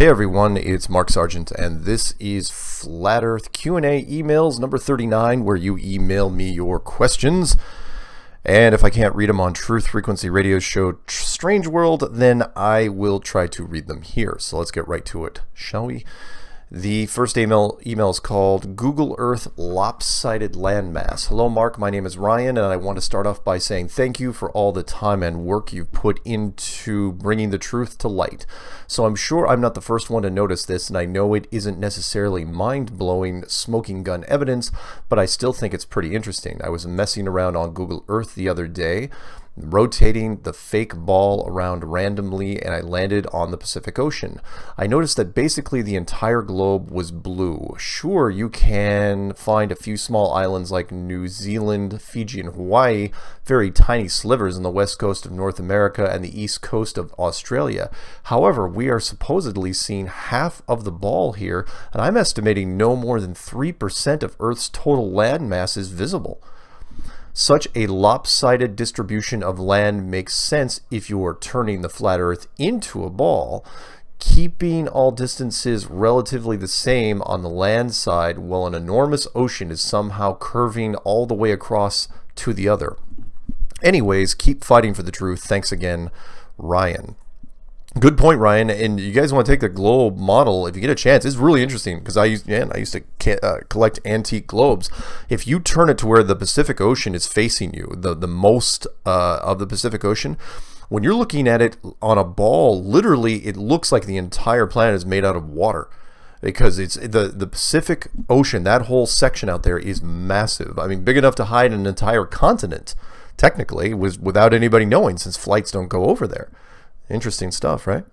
Hey everyone, it's Mark Sargent, and this is Flat Earth Q&A emails number 39, where you email me your questions. And if I can't read them on Truth Frequency Radio Show Strange World, then I will try to read them here. So let's get right to it, shall we? The first email is called Google Earth Lopsided Landmass. Hello Mark, my name is Ryan, and I want to start off by saying thank you for all the time and work you've put into bringing the truth to light. So I'm sure I'm not the first one to notice this, and I know it isn't necessarily mind-blowing smoking gun evidence, but I still think it's pretty interesting. I was messing around on Google Earth the other day, rotating the fake ball around randomly, and I landed on the Pacific Ocean. I noticed that basically the entire globe was blue. Sure, you can find a few small islands like New Zealand, Fiji, and Hawaii, very tiny slivers in the west coast of North America and the east coast of Australia. However, we are supposedly seeing half of the ball here, and I'm estimating no more than 3% of Earth's total landmass is visible. Such a lopsided distribution of land makes sense if you are turning the flat Earth into a ball. Keeping all distances relatively the same on the land side, while an enormous ocean is somehow curving all the way across to the other. Anyways, keep fighting for the truth. Thanks again, Ryan. Good point, Ryan, and you guys want to take the globe model if you get a chance. It's really interesting because I used to collect antique globes. If you turn it to where the Pacific Ocean is facing you, the most of the Pacific Ocean, when you're looking at it on a ball, literally it looks like the entire planet is made out of water. Because it's the Pacific Ocean, that whole section out there is massive. I mean, big enough to hide an entire continent, technically, without anybody knowing, since flights don't go over there. Interesting stuff, right?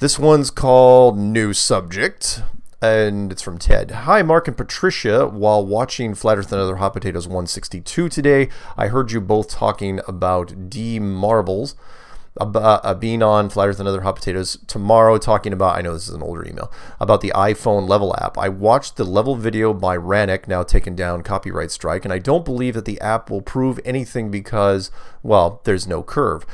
This one's called New Subject, and it's from Ted. Hi, Mark and Patricia. While watching Flat Earth and Other Hot Potatoes 162 today, I heard you both talking about D-Marbles, about being on Flat Earth and Other Hot Potatoes tomorrow, talking about, I know this is an older email, about the iPhone Level app. I watched the Level video by Rannick, now taken down, copyright strike, and I don't believe that the app will prove anything because, well, there's no curve.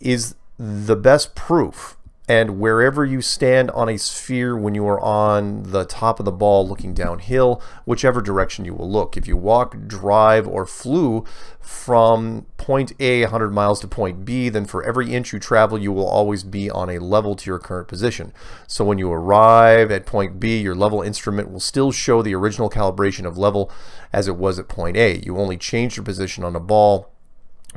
Is the best proof, and wherever you stand on a sphere when you are on the top of the ball looking downhill, whichever direction you will look. If you walk, drive, or flew from point A 100 miles to point B, then for every inch you travel, you will always be on a level to your current position. So when you arrive at point B, your level instrument will still show the original calibration of level as it was at point A. You only change your position on a ball,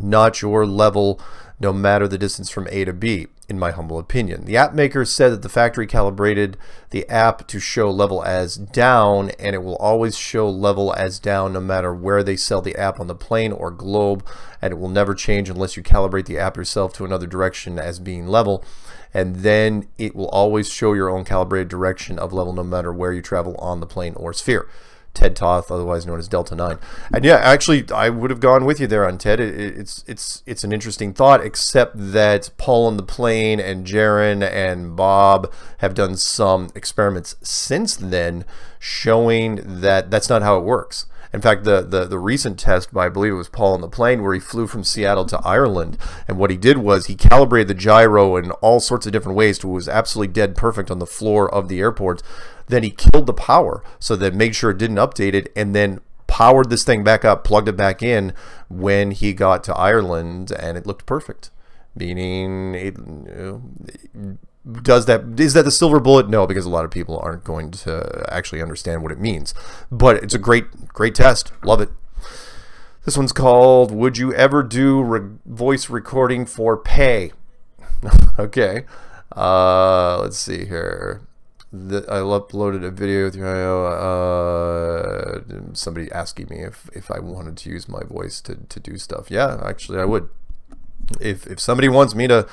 not your level, no matter the distance from A to B, in my humble opinion. The app maker said that the factory calibrated the app to show level as down, and it will always show level as down no matter where they sell the app on the plane or globe, and it will never change unless you calibrate the app yourself to another direction as being level, and then it will always show your own calibrated direction of level no matter where you travel on the plane or sphere. Ted Toth, otherwise known as Delta 9. And yeah, actually, I would have gone with you there on Ted. It's an interesting thought, except that Paul on the Plane and Jaron and Bob have done some experiments since then showing that that's not how it works. In fact, the recent test by, I believe it was Paul on the Plane, where he flew from Seattle to Ireland, and what he did was he calibrated the gyro in all sorts of different ways to it was absolutely dead perfect on the floor of the airport. Then he killed the power so that made sure it didn't update it, and then powered this thing back up, plugged it back in when he got to Ireland, and it looked perfect. Meaning, is that the silver bullet? No, because a lot of people aren't going to actually understand what it means. But it's a great test. Love it. This one's called Would You Ever Do Voice Recording for Pay? Okay. Let's see here. I uploaded a video with somebody asking me if I wanted to use my voice to do stuff. Yeah, actually I would. If somebody wants me to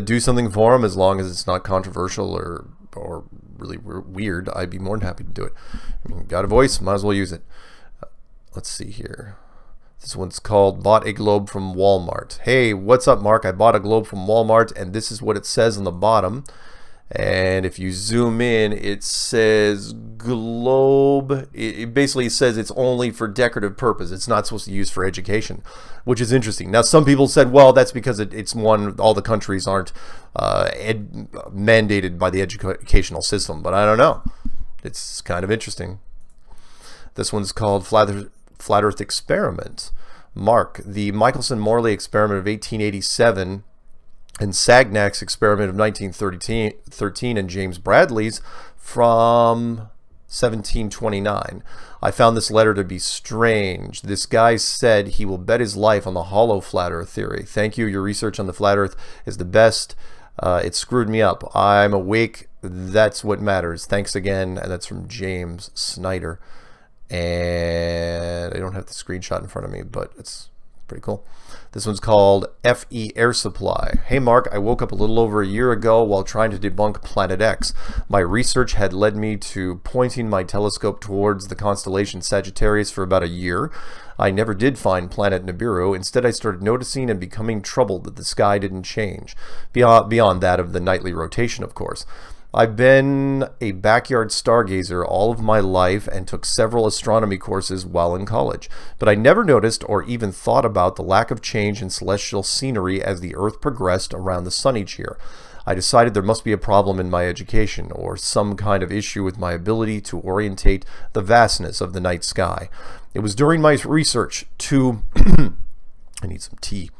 do something for them, as long as it's not controversial or really weird, I'd be more than happy to do it. I mean, got a voice, might as well use it. Let's see here. This one's called Bought a Globe from Walmart. Hey, what's up, Mark? I bought a globe from Walmart, and this is what it says on the bottom. And if you zoom in, it says globe. It basically says it's only for decorative purpose. It's not supposed to use for education, which is interesting. Now, some people said, well, that's because it's one, all the countries aren't mandated by the educational system. But I don't know. It's kind of interesting. This one's called Flat Earth Experiment. Mark, the Michelson-Morley experiment of 1887 and Sagnac's experiment of 1913 and James Bradley's from 1729. I found this letter to be strange. This guy said he will bet his life on the hollow flat earth theory. Thank you. Your research on the flat earth is the best. It screwed me up. I'm awake. That's what matters. Thanks again. And that's from James Snyder. And I don't have the screenshot in front of me, but it's pretty cool. This one's called FE Air Supply. Hey Mark, I woke up a little over a year ago while trying to debunk Planet X. My research had led me to pointing my telescope towards the constellation Sagittarius for about a year. I never did find Planet Nibiru. Instead, I started noticing and becoming troubled that the sky didn't change, beyond that of the nightly rotation, of course. I've been a backyard stargazer all of my life and took several astronomy courses while in college, but I never noticed or even thought about the lack of change in celestial scenery as the Earth progressed around the sun each year. I decided there must be a problem in my education or some kind of issue with my ability to orientate the vastness of the night sky. It was during my research to I need some tea.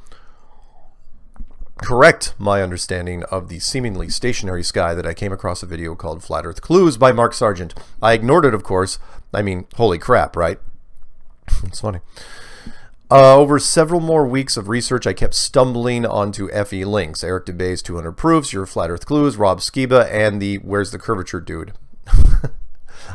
Correct my understanding of the seemingly stationary sky that I came across a video called Flat Earth Clues by Mark Sargent. I ignored it, of course. I mean, holy crap, right? It's funny. Over several more weeks of research, I kept stumbling onto FE links. Eric DeBay's 200 Proofs, Your Flat Earth Clues, Rob Skiba, and the Where's the Curvature Dude?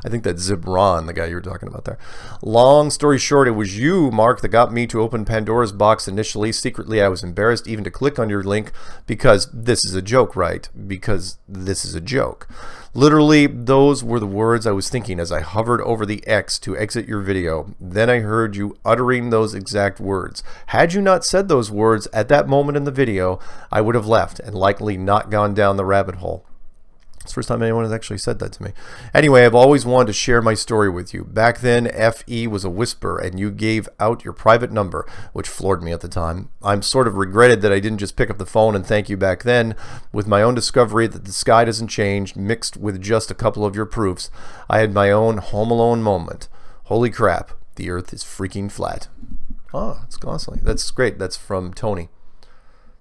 I think that's Zebran, the guy you were talking about there. Long story short, it was you, Mark, that got me to open Pandora's box initially. Secretly, I was embarrassed even to click on your link because this is a joke, right? Because this is a joke. Literally, those were the words I was thinking as I hovered over the X to exit your video. Then I heard you uttering those exact words. Had you not said those words at that moment in the video, I would have left and likely not gone down the rabbit hole. It's the first time anyone has actually said that to me. Anyway, I've always wanted to share my story with you. Back then, FE was a whisper, and you gave out your private number, which floored me at the time. I'm sort of regretted that I didn't just pick up the phone and thank you back then. With my own discovery that the sky doesn't change, mixed with just a couple of your proofs, I had my own Home Alone moment. Holy crap, the Earth is freaking flat. Oh, that's costly. That's great. That's from Tony.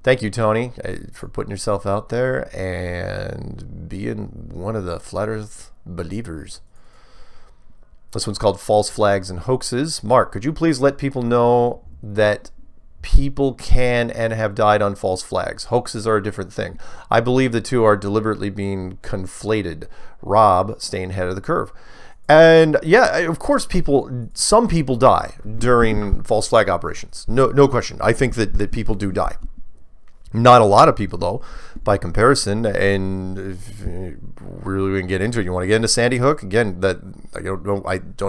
Thank you, Tony, for putting yourself out there and being one of the Flat Earth believers. This one's called False Flags and Hoaxes. Mark, could you please let people know that people can and have died on false flags? Hoaxes are a different thing. I believe the two are deliberately being conflated. Rob, staying ahead of the curve. And yeah, of course, some people die during false flag operations. No question. I think that people do die. Not a lot of people, though, by comparison, and if really we can get into it. You want to get into Sandy Hook? Again, that I don't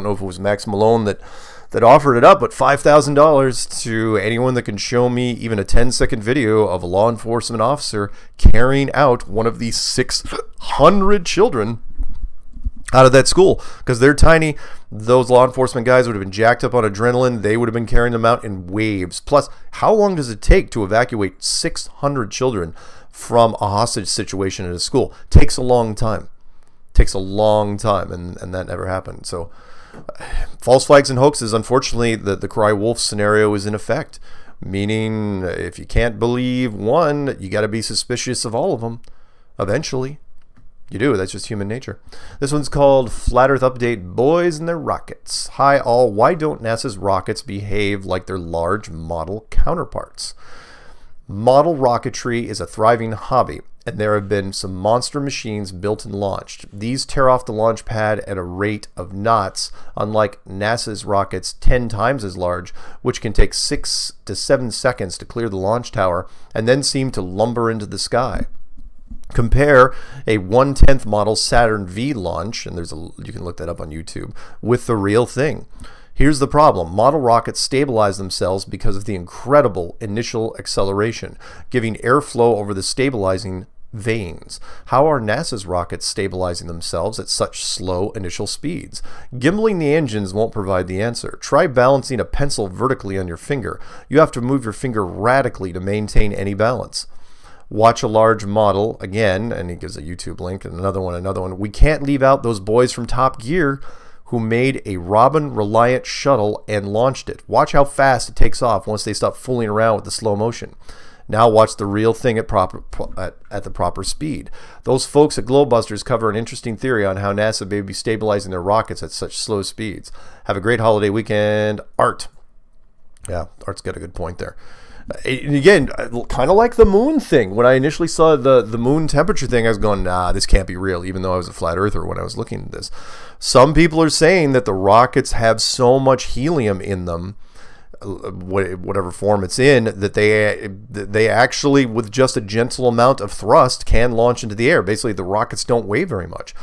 know if it was Max Malone that offered it up, but $5,000 to anyone that can show me even a 10-second video of a law enforcement officer carrying out one of these 600 children out of that school, because they're tiny. Those law enforcement guys would have been jacked up on adrenaline. They would have been carrying them out in waves. Plus, how long does it take to evacuate 600 children from a hostage situation at a school? Takes a long time. Takes a long time, and that never happened. So false flags and hoaxes, unfortunately, the cry wolf scenario is in effect, meaning if you can't believe one, you got to be suspicious of all of them eventually. You do. That's just human nature. This one's called Flat Earth Update Boys and Their Rockets. Hi all, why don't NASA's rockets behave like their large model counterparts? Model rocketry is a thriving hobby, and there have been some monster machines built and launched. These tear off the launch pad at a rate of knots, unlike NASA's rockets 10 times as large, which can take 6 to 7 seconds to clear the launch tower and then seem to lumber into the sky. Compare a 1/10 model Saturn V launch, and you can look that up on YouTube, with the real thing. Here's the problem. Model rockets stabilize themselves because of the incredible initial acceleration, giving airflow over the stabilizing veins. How are NASA's rockets stabilizing themselves at such slow initial speeds? Gimbling the engines won't provide the answer. Try balancing a pencil vertically on your finger. You have to move your finger radically to maintain any balance. Watch a large model, again, and he gives a YouTube link, and another one. We can't leave out those boys from Top Gear who made a Robin-reliant shuttle and launched it. Watch how fast it takes off once they stop fooling around with the slow motion. Now watch the real thing at the proper speed. Those folks at Globusters cover an interesting theory on how NASA may be stabilizing their rockets at such slow speeds. Have a great holiday weekend, Art. Yeah, Art's got a good point there. And again, kind of like the moon thing. When I initially saw the moon temperature thing, I was going, nah, this can't be real, even though I was a flat earther when I was looking at this. Some people are saying that the rockets have so much helium in them, whatever form it's in, that they actually, with just a gentle amount of thrust, can launch into the air. Basically, the rockets don't weigh very much.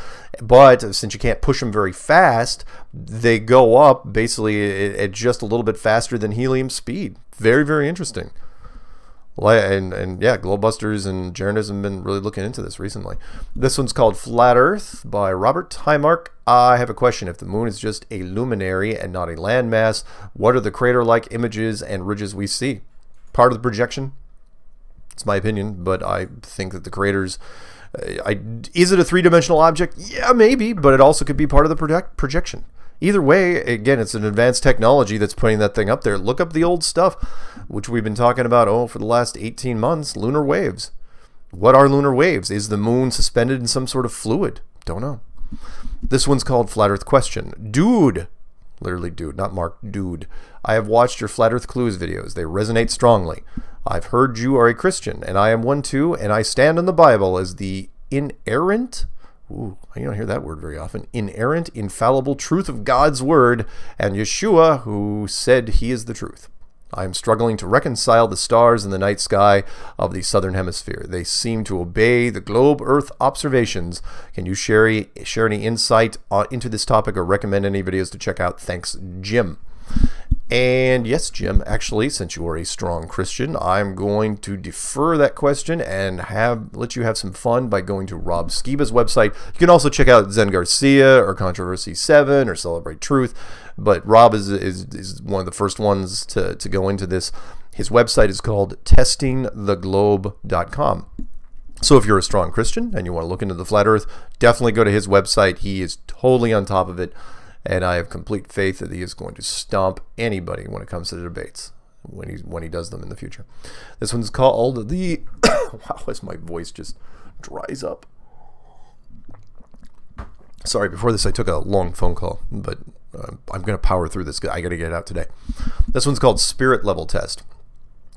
But since you can't push them very fast, they go up basically at just a little bit faster than helium speed. Very, very interesting. And yeah, Globusters and Jaronism have been really looking into this recently. This one's called Flat Earth by Robert. Hi, Mark. I have a question. If the moon is just a luminary and not a landmass, what are the crater-like images and ridges we see? Part of the projection? It's my opinion, but I think that the craters... is it a three-dimensional object? Yeah, maybe, but it also could be part of the projection. Either way, again, it's an advanced technology that's putting that thing up there. Look up the old stuff, which we've been talking about, oh, for the last 18 months, lunar waves. What are lunar waves? Is the moon suspended in some sort of fluid? Don't know. This one's called Flat Earth Question. Dude, literally dude, not Mark, dude. I have watched your Flat Earth Clues videos. They resonate strongly. I've heard you are a Christian, and I am one too, and I stand on the Bible as the inerrant... Ooh, you don't hear that word very often. Inerrant, infallible truth of God's word and Yeshua, who said he is the truth. I am struggling to reconcile the stars in the night sky of the southern hemisphere. They seem to obey the globe Earth observations. Can you share any insight into this topic or recommend any videos to check out? Thanks, Jim. And yes, Jim, actually, since you are a strong Christian, I'm going to defer that question and let you have some fun by going to Rob Skiba's website. You can also check out Zen Garcia or Controversy 7 or Celebrate Truth, but Rob is one of the first ones to go into this. His website is called testingtheglobe.com. So if you're a strong Christian and you want to look into the Flat Earth, definitely go to his website. He is totally on top of it. And I have complete faith that he is going to stomp anybody when it comes to the debates, when he does them in the future. This one's called the... wow, as my voice just dries up. Sorry, before this I took a long phone call, but I'm going to power through this. I got to get it out today. This one's called Spirit Level Test.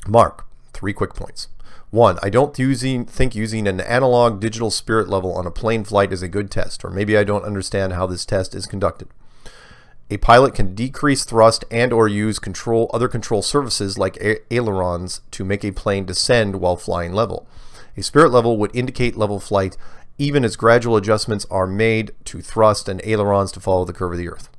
Mark, 3 quick points. 1. I don't think using an analog digital spirit level on a plane flight is a good test, or maybe I don't understand how this test is conducted. A pilot can decrease thrust and or use other control surfaces like ailerons to make a plane descend while flying level. A spirit level would indicate level flight even as gradual adjustments are made to thrust and ailerons to follow the curve of the Earth.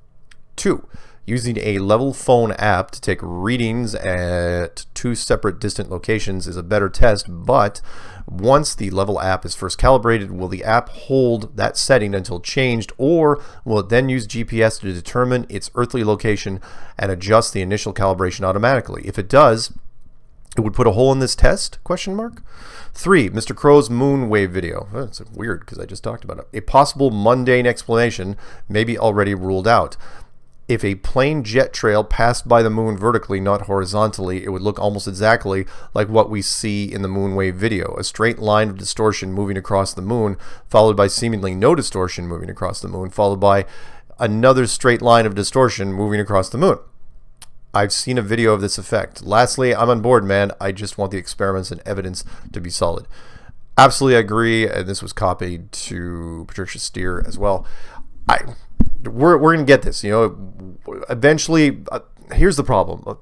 2. Using a level phone app to take readings at 2 separate distant locations is a better test, but once the level app is first calibrated, will the app hold that setting until changed, or will it then use GPS to determine its earthly location and adjust the initial calibration automatically? If it does, it would put a hole in this test? Question mark. 3. Mr. Crow's moon wave video. Oh, that's weird because I just talked about it. A possible mundane explanation may be already ruled out. If a plane jet trail passed by the moon vertically, not horizontally, it would look almost exactly like what we see in the moonwave video. A straight line of distortion moving across the moon, followed by seemingly no distortion moving across the moon, followed by another straight line of distortion moving across the moon. I've seen a video of this effect. Lastly, I'm on board, man. I just want the experiments and evidence to be solid. Absolutely agree, and this was copied to Patricia Steer as well. We're going to get this, you know, eventually. Here's the problem.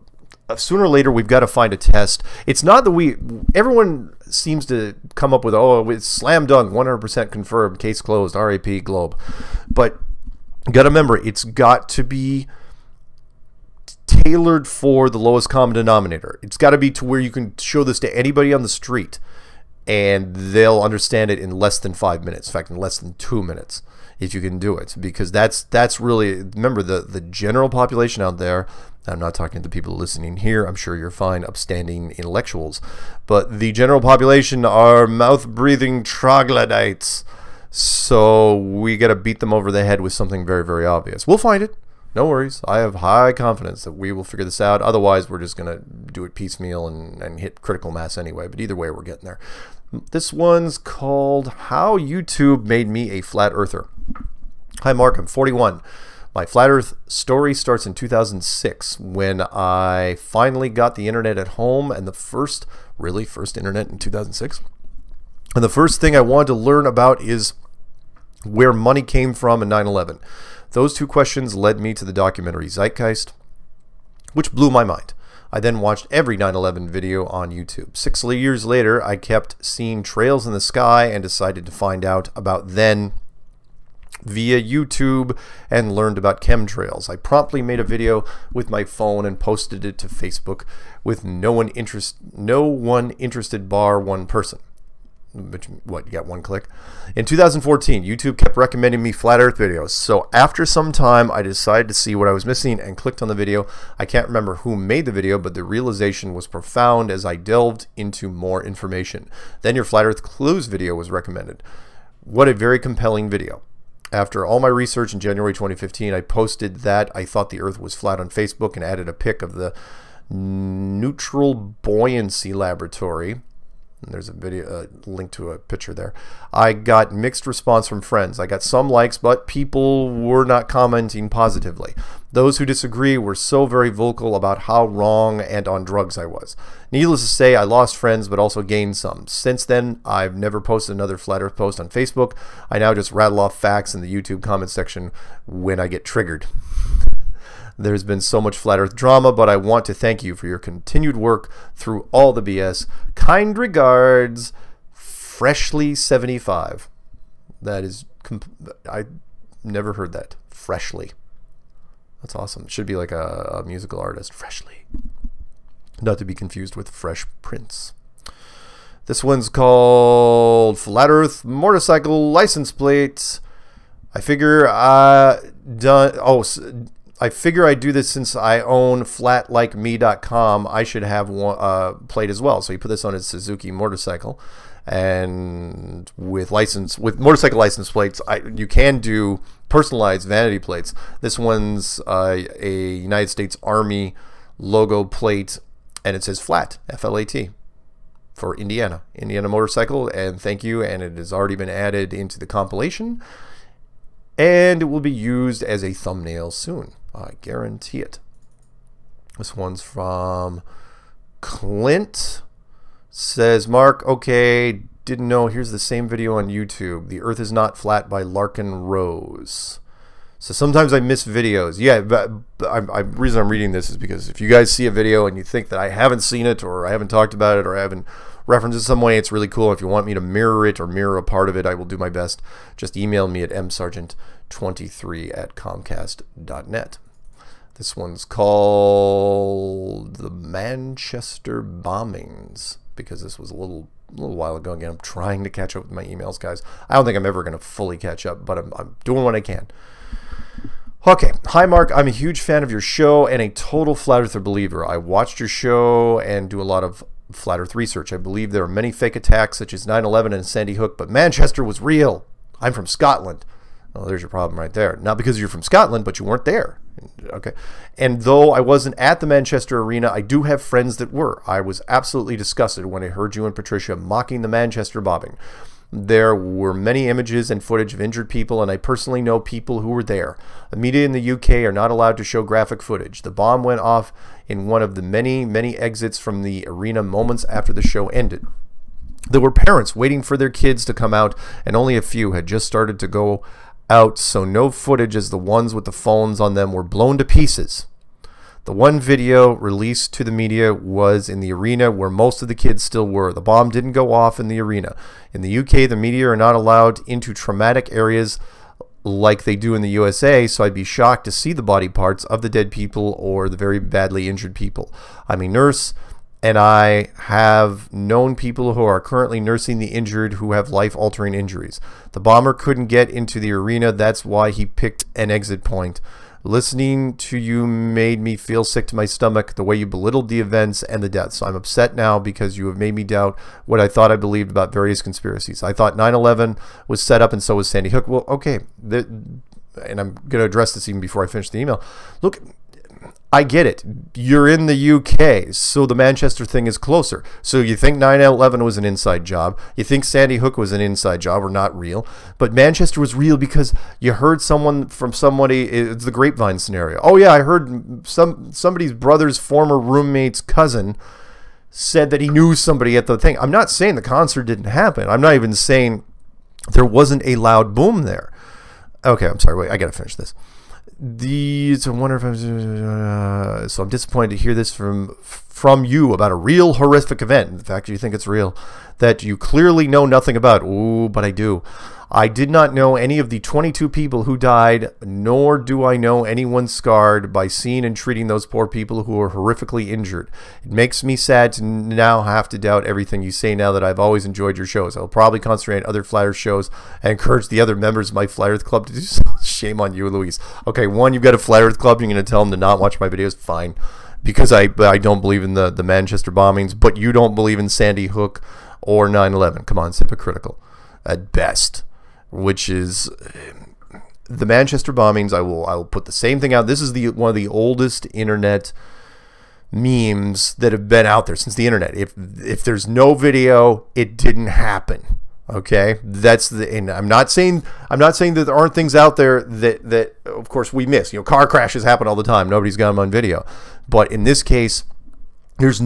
Sooner or later, we've got to find a test. It's not that everyone seems to come up with, oh, it's slam dunk, 100% confirmed, case closed, RAP, globe. But got to remember, it's got to be tailored for the lowest common denominator. It's got to be to where you can show this to anybody on the street. and they'll understand it in less than 5 minutes. In fact, in less than 2 minutes, if you can do it, because that's really, remember, the general population out there. I'm not talking to people listening here. I'm sure you're fine, upstanding intellectuals, but the general population are mouth-breathing troglodytes. So we got to beat them over the head with something very, very obvious. We'll find it. No worries. I have high confidence that we will figure this out. Otherwise, we're just going to do it piecemeal and hit critical mass anyway. But either way, we're getting there. This one's called How YouTube Made Me a Flat Earther. Hi, Mark. I'm 41. My flat earth story starts in 2006 when I finally got the internet at home, and the first internet in 2006. And the first thing I wanted to learn about is where money came from and 9/11. Those two questions led me to the documentary Zeitgeist, which blew my mind. I then watched every 9/11 video on YouTube. 6 years later, I kept seeing trails in the sky and decided to find out about then via YouTube and learned about chemtrails. I promptly made a video with my phone and posted it to Facebook with no one interested bar one person. Which, what, you got one click? In 2014, YouTube kept recommending me flat earth videos, so after some time I decided to see what I was missing and clicked on the video. I can't remember who made the video, but the realization was profound as I delved into more information. Then your flat earth clues video was recommended. What a very compelling video. After all my research in January 2015, I posted that I thought the earth was flat on Facebook and added a pic of the Neutral Buoyancy Laboratory. And there's a video link to a picture there. I got mixed response from friends. I got some likes, but people were not commenting positively. Those who disagree were so very vocal about how wrong and on drugs I was. Needless to say, I lost friends, but also gained some. Since then, I've never posted another flat earth post on Facebook. I now just rattle off facts in the YouTube comment section when I get triggered. There's been so much flat earth drama, but I want to thank you for your continued work through all the BS. Kind regards, Freshly75. That is, I never heard that. Freshly. That's awesome. It should be like a musical artist. Freshly. Not to be confused with Fresh Prince. This one's called Flat Earth Motorcycle License Plate. I figure I do this since I own flatlikeme.com. I should have one plate as well. So you put this on his Suzuki motorcycle, and with motorcycle license plates, you can do personalized vanity plates. This one's a United States Army logo plate, and it says flat, F-L-A-T, for Indiana motorcycle. And thank you. And it has already been added into the compilation, and it will be used as a thumbnail soon. I guarantee it. This one's from Clint. Says, Mark, okay, didn't know. Here's the same video on YouTube. The Earth is Not Flat by Larkin Rose. So sometimes I miss videos. Yeah, but the reason I'm reading this is because if you guys see a video and you think that I haven't seen it, or I haven't talked about it, or I haven't referenced it in some way, it's really cool. If you want me to mirror it or mirror a part of it, I will do my best. Just email me at msargent23 at comcast.net. This one's called The Manchester Bombings, because this was a little while ago. Again, I'm trying to catch up with my emails, guys. I don't think I'm ever going to fully catch up, but I'm doing what I can. Okay. Hi, Mark. I'm a huge fan of your show and a total flat earther believer. I watched your show and do a lot of flat earth research. I believe there are many fake attacks, such as 9/11 and Sandy Hook, but Manchester was real. I'm from Scotland. Well, there's your problem right there. Not because you're from Scotland, but you weren't there. Okay. And though I wasn't at the Manchester Arena, I do have friends that were. I was absolutely disgusted when I heard you and Patricia mocking the Manchester bombing. There were many images and footage of injured people, and I personally know people who were there. The media in the UK are not allowed to show graphic footage. The bomb went off in one of the many, many exits from the arena moments after the show ended. There were parents waiting for their kids to come out, and only a few had just started to go out, so no footage, as the ones with the phones on them were blown to pieces. The one video released to the media was in the arena, where most of the kids still were. The bomb didn't go off in the arena. In the UK, the media are not allowed into traumatic areas like they do in the USA, so I'd be shocked to see the body parts of the dead people or the very badly injured people. I'm a nurse and I have known people who are currently nursing the injured who have life-altering injuries. The bomber couldn't get into the arena. That's why he picked an exit point. Listening to you made me feel sick to my stomach, the way you belittled the events and the deaths. I'm upset now because you have made me doubt what I thought I believed about various conspiracies. I thought 9/11 was set up and so was Sandy Hook. Well, okay, and I'm going to address this even before I finish the email. Look, I get it. You're in the UK, so the Manchester thing is closer. So you think 9/11 was an inside job. You think Sandy Hook was an inside job or not real. But Manchester was real because you heard someone from somebody. It's the grapevine scenario. Oh, yeah, I heard somebody's brother's former roommate's cousin said that he knew somebody at the thing. I'm not saying the concert didn't happen. I'm not even saying there wasn't a loud boom there. Okay, I'm sorry. Wait, I got to finish this. It's a wonder if I'm disappointed to hear this from you about a real horrific event. The fact that you think it's real, that you clearly know nothing about. Ooh, but I do. I did not know any of the 22 people who died, nor do I know anyone scarred by seeing and treating those poor people who were horrifically injured. It makes me sad to now have to doubt everything you say now that I've always enjoyed your shows. I'll probably concentrate on other Flat Earth shows and encourage the other members of my Flat Earth Club to do so. Shame on you, Luis. Okay, one, you've got a Flat Earth Club. You're going to tell them to not watch my videos? Fine. Because I don't believe in the Manchester bombings, but you don't believe in Sandy Hook or 9/11. Come on, it's hypocritical at best. Which is the Manchester bombings. I will put the same thing out. This is one of the oldest internet memes that have been out there since the internet. If there's no video, it didn't happen. Okay, that's the. And I'm not saying that there aren't things out there that of course we miss. You know, car crashes happen all the time. Nobody's got them on video, but in this case, there's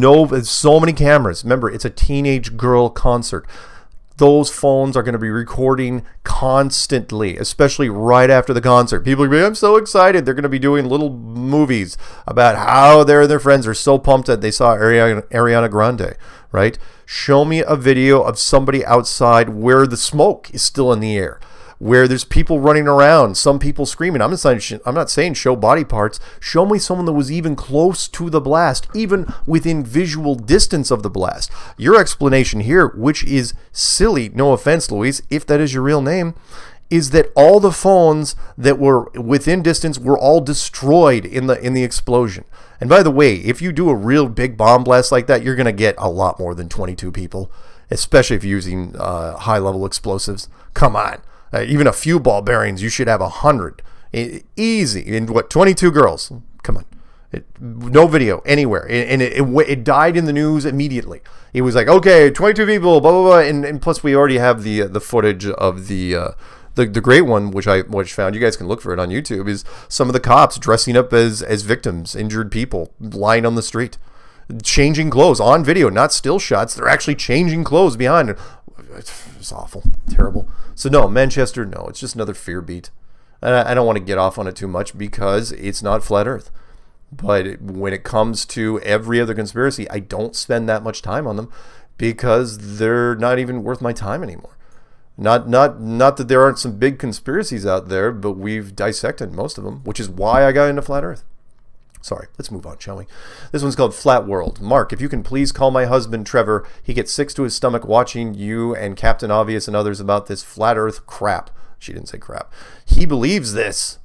so many cameras. Remember, it's a teenage girl concert. Those phones are going to be recording constantly, especially right after the concert. People are going to be, I'm so excited. They're going to be doing little movies about how their friends are so pumped that they saw Ariana Grande, right? Show me a video of somebody outside where the smoke is still in the air, where there's people running around, some people screaming. I'm not saying show body parts. Show me someone that was even close to the blast, even within visual distance of the blast. Your explanation here, which is silly, no offense, Luis, if that is your real name, is that all the phones that were within distance were all destroyed in the explosion. And by the way, if you do a real big bomb blast like that, you're going to get a lot more than 22 people, especially if you're using high-level explosives. Come on. Even a few ball bearings, you should have 100. Easy. And what, 22 girls? Come on. No video anywhere. And it died in the news immediately. It was like, okay, 22 people, blah, blah, blah. And plus, we already have the footage of the great one, which found. You guys can look for it on YouTube, is some of the cops dressing up as victims, injured people, lying on the street, changing clothes on video, not still shots. They're actually changing clothes behind. It's awful. Terrible. So no, Manchester, no. It's just another fear beat. I don't want to get off on it too much because it's not Flat Earth. But when it comes to every other conspiracy, I don't spend that much time on them because they're not even worth my time anymore. Not that there aren't some big conspiracies out there, but we've dissected most of them, which is why I got into Flat Earth. Sorry, let's move on, shall we? This one's called Flat World. Mark, if you can please call my husband, Trevor. He gets sick to his stomach watching you and Captain Obvious and others about this Flat Earth crap. She didn't say crap. He believes this.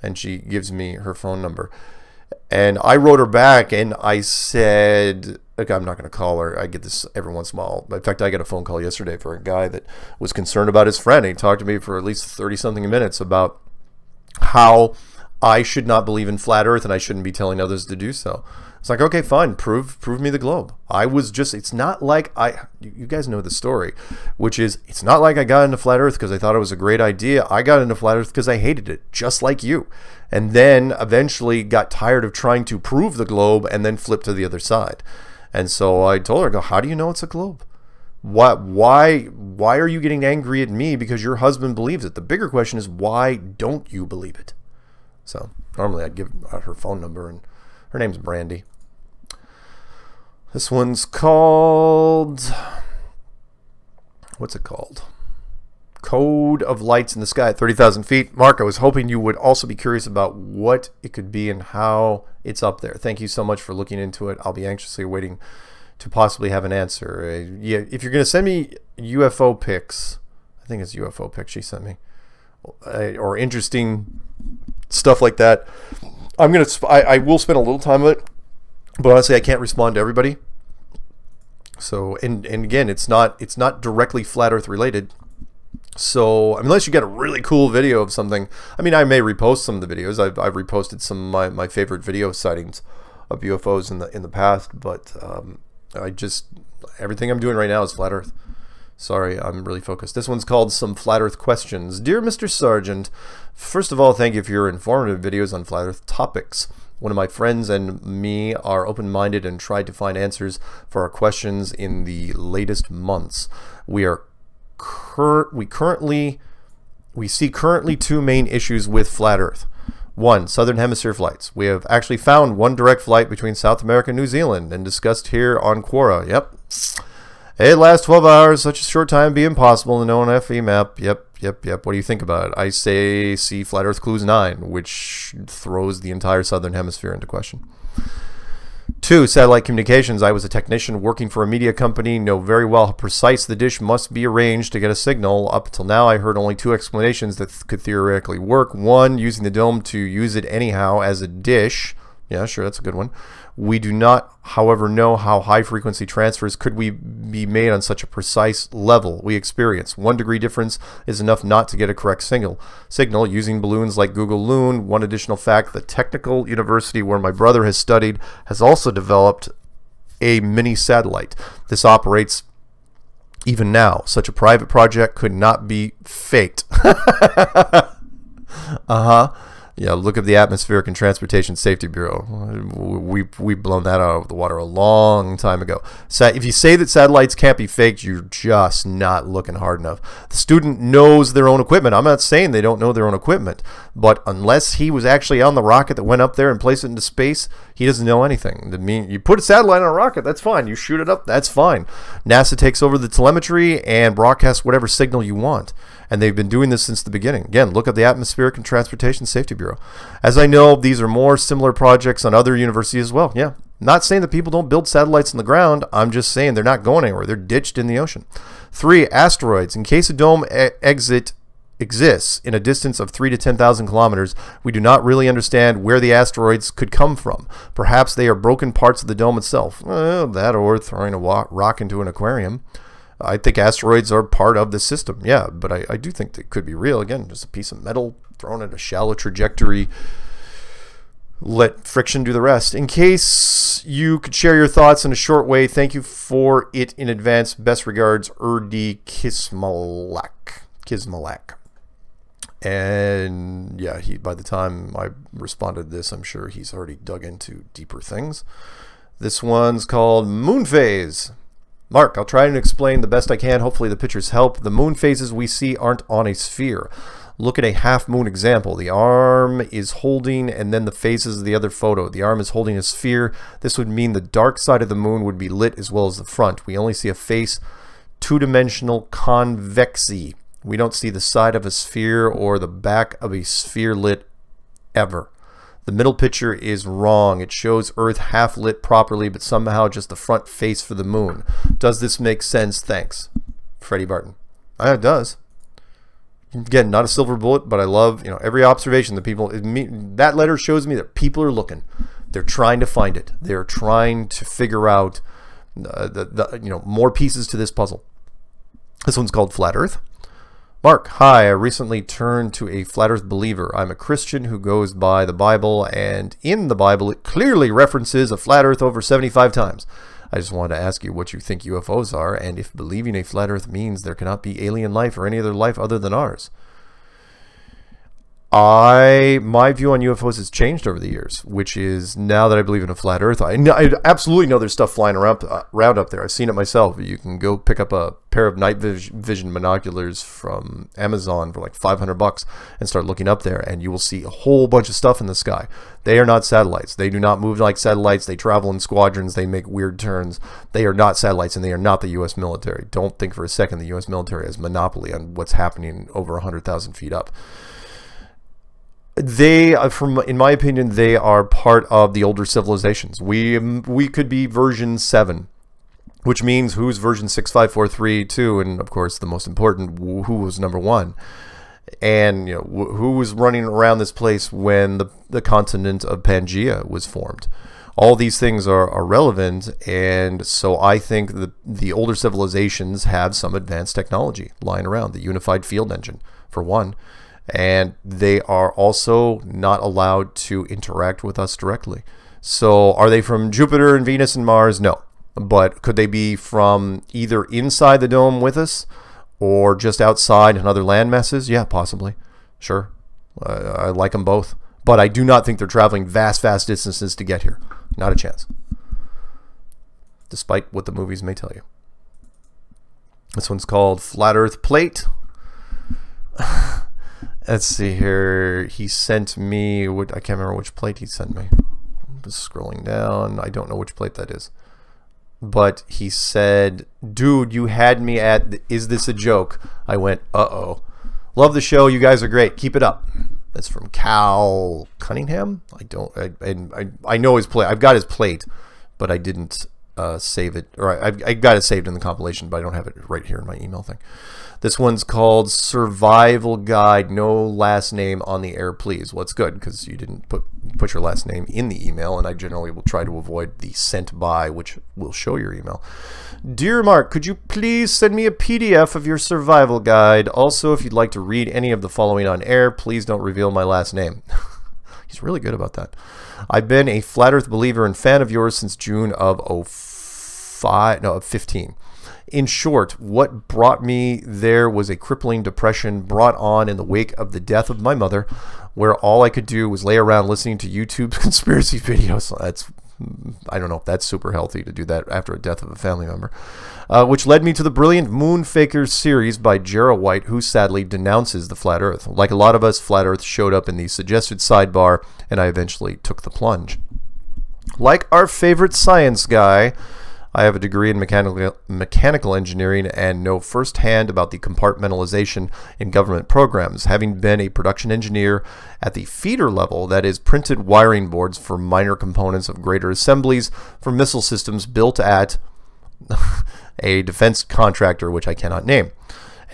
And she gives me her phone number. And I wrote her back and I said, okay, I'm not going to call her. I get this every once in a while. In fact, I got a phone call yesterday for a guy that was concerned about his friend. He talked to me for at least 30-something minutes about how I should not believe in Flat Earth and I shouldn't be telling others to do so. It's like, okay, fine, prove me the globe. I was just, it's not like you guys know the story, which is, it's not like I got into Flat Earth because I thought it was a great idea. I got into Flat Earth because I hated it, just like you. And then eventually got tired of trying to prove the globe and then flipped to the other side. And so I told her, I go, how do you know it's a globe? Why are you getting angry at me because your husband believes it? The bigger question is, why don't you believe it? So normally I'd give out her phone number, and her name's Brandy. This one's called, what's it called? Code of Lights in the Sky at 30,000 feet. Mark, I was hoping you would also be curious about what it could be and how it's up there. Thank you so much for looking into it. I'll be anxiously awaiting to possibly have an answer. Yeah, if you're going to send me UFO pics, I think it's UFO pics she sent me, or interesting stuff like that, I'm going to, I will spend a little time on it, but honestly I can't respond to everybody. So, and again, it's not directly flat earth related. So unless you get a really cool video of something, I mean, I may repost some of the videos. I've reposted some of my favorite video sightings of UFOs in the past, but I just, everything I'm doing right now is flat earth. Sorry, I'm really focused. This one's called Some Flat Earth Questions. Dear Mr. Sargent, first of all, thank you for your informative videos on flat earth topics. One of my friends and me are open-minded and tried to find answers for our questions in the latest months. We currently see two main issues with flat earth. One, southern hemisphere flights. We have actually found one direct flight between South America and New Zealand and discussed here on Quora. Yep. It lasts 12 hours, such a short time be impossible to know on FE map. Yep, yep, yep. What do you think about it? I say see Flat Earth Clues 9, which throws the entire southern hemisphere into question. Two, satellite communications. I was a technician working for a media company, know very well how precise the dish must be arranged to get a signal. Up until now, I heard only two explanations that could theoretically work. One, using the dome to use it anyhow as a dish. Yeah, sure, that's a good one. We do not, however, know how high-frequency transfers could we be made on such a precise level we experience. 1 degree difference is enough not to get a correct signal. Using balloons like Google Loon, one additional fact, the technical university where my brother has studied has also developed a mini-satellite. This operates even now. Such a private project could not be faked. Uh-huh. Yeah, look at the Atmospheric and Transportation Safety Bureau. We've blown that out of the water a long time ago. So if you say that satellites can't be faked, you're just not looking hard enough. The student knows their own equipment. I'm not saying they don't know their own equipment, but unless he was actually on the rocket that went up there and placed it into space, he doesn't know anything. I mean, you put a satellite on a rocket, that's fine. You shoot it up, that's fine. NASA takes over the telemetry and broadcasts whatever signal you want. And they've been doing this since the beginning. Again, look at the Atmospheric and Transportation Safety Bureau. As I know, these are more similar projects on other universities as well. Yeah, not saying that people don't build satellites on the ground. I'm just saying they're not going anywhere. They're ditched in the ocean. Three, asteroids. In case a dome exit exists in a distance of 3 to 10,000 kilometers, we do not really understand where the asteroids could come from. Perhaps they are broken parts of the dome itself. Well, that or throwing a rock into an aquarium. I think asteroids are part of the system, yeah, but I do think they could be real. Again, just a piece of metal thrown at a shallow trajectory. Let friction do the rest. In case you could share your thoughts in a short way, thank you for it in advance. Best regards, Erdi Kismalak. Kismalak. And yeah, he, by the time I responded to this, I'm sure he's already dug into deeper things. This one's called Moon Phase. Mark, I'll try and explain the best I can. Hopefully the pictures help. The moon phases we see aren't on a sphere. Look at a half moon example. The arm is holding, and then the phases of the other photo. The arm is holding a sphere. This would mean the dark side of the moon would be lit as well as the front. We only see a face, two-dimensional convexity. We don't see the side of a sphere or the back of a sphere lit ever. The middle picture is wrong. It shows Earth half lit properly, but somehow just the front face for the moon. Does this make sense? Thanks. Freddie Barton. It does. Again, not a silver bullet, but I love, you know, every observation that people, that letter shows me that people are looking. They're trying to find it. They're trying to figure out you know, more pieces to this puzzle. This one's called Flat Earth. Mark, hi, I recently turned to a flat earth believer. I'm a Christian who goes by the Bible, and in the Bible it clearly references a flat earth over 75 times. I just wanted to ask you what you think UFOs are, and if believing a flat earth means there cannot be alien life or any other life other than ours. My view on UFOs has changed over the years, which is now that I believe in a flat earth, I absolutely know there's stuff flying around up there. I've seen it myself. You can go pick up a pair of night vision binoculars from Amazon for like 500 bucks and start looking up there, and you will see a whole bunch of stuff in the sky. They are not satellites. They do not move like satellites. They travel in squadrons. They make weird turns. They are not satellites, and they are not the U.S. military. Don't think for a second the U.S. military has monopoly on what's happening over 100,000 feet up. They, in my opinion, they are part of the older civilizations. We could be version 7 which means who's version 65432, and of course the most important, who was number one, and you know who was running around this place when the continent of Pangea was formed. All these things are relevant, and so I think the older civilizations have some advanced technology lying around, the unified field engine, for one, and they are also not allowed to interact with us directly. So are they from Jupiter and Venus and Mars? No. But could they be from either inside the dome with us or just outside in other land masses? Yeah, possibly. Sure. I like them both. But I do not think they're traveling vast, vast distances to get here. Not a chance. Despite what the movies may tell you. This one's called Flat Earth Plate. Let's see here. He sent me... I can't remember which plate he sent me. I'm just scrolling down. I don't know which plate that is. But he said, dude, you had me at, is this a joke? I went, uh-oh. Love the show. You guys are great. Keep it up. That's from Cal Cunningham. I know his plate. I've got his plate, but I didn't save it. Or I got it saved in the compilation, but I don't have it right here in my email thing. This one's called Survival Guide. No last name on the air, please. Well, it's good because you didn't put your last name in the email, and I generally will try to avoid the sent by, which will show your email. Dear Mark, could you please send me a PDF of your survival guide? Also, if you'd like to read any of the following on air, please don't reveal my last name. He's really good about that. I've been a flat earth believer and fan of yours since June of 15. In short, what brought me there was a crippling depression brought on in the wake of the death of my mother, where all I could do was lay around listening to YouTube conspiracy videos. That's, I don't know if that's super healthy to do that after a death of a family member, which led me to the brilliant Moonfakers series by Jera White, who sadly denounces the flat earth. Like a lot of us, flat earth showed up in the suggested sidebar, and I eventually took the plunge. Like our favorite science guy, I have a degree in mechanical engineering and know firsthand about the compartmentalization in government programs, having been a production engineer at the feeder level, that is, printed wiring boards for minor components of greater assemblies for missile systems built at a defense contractor, which I cannot name.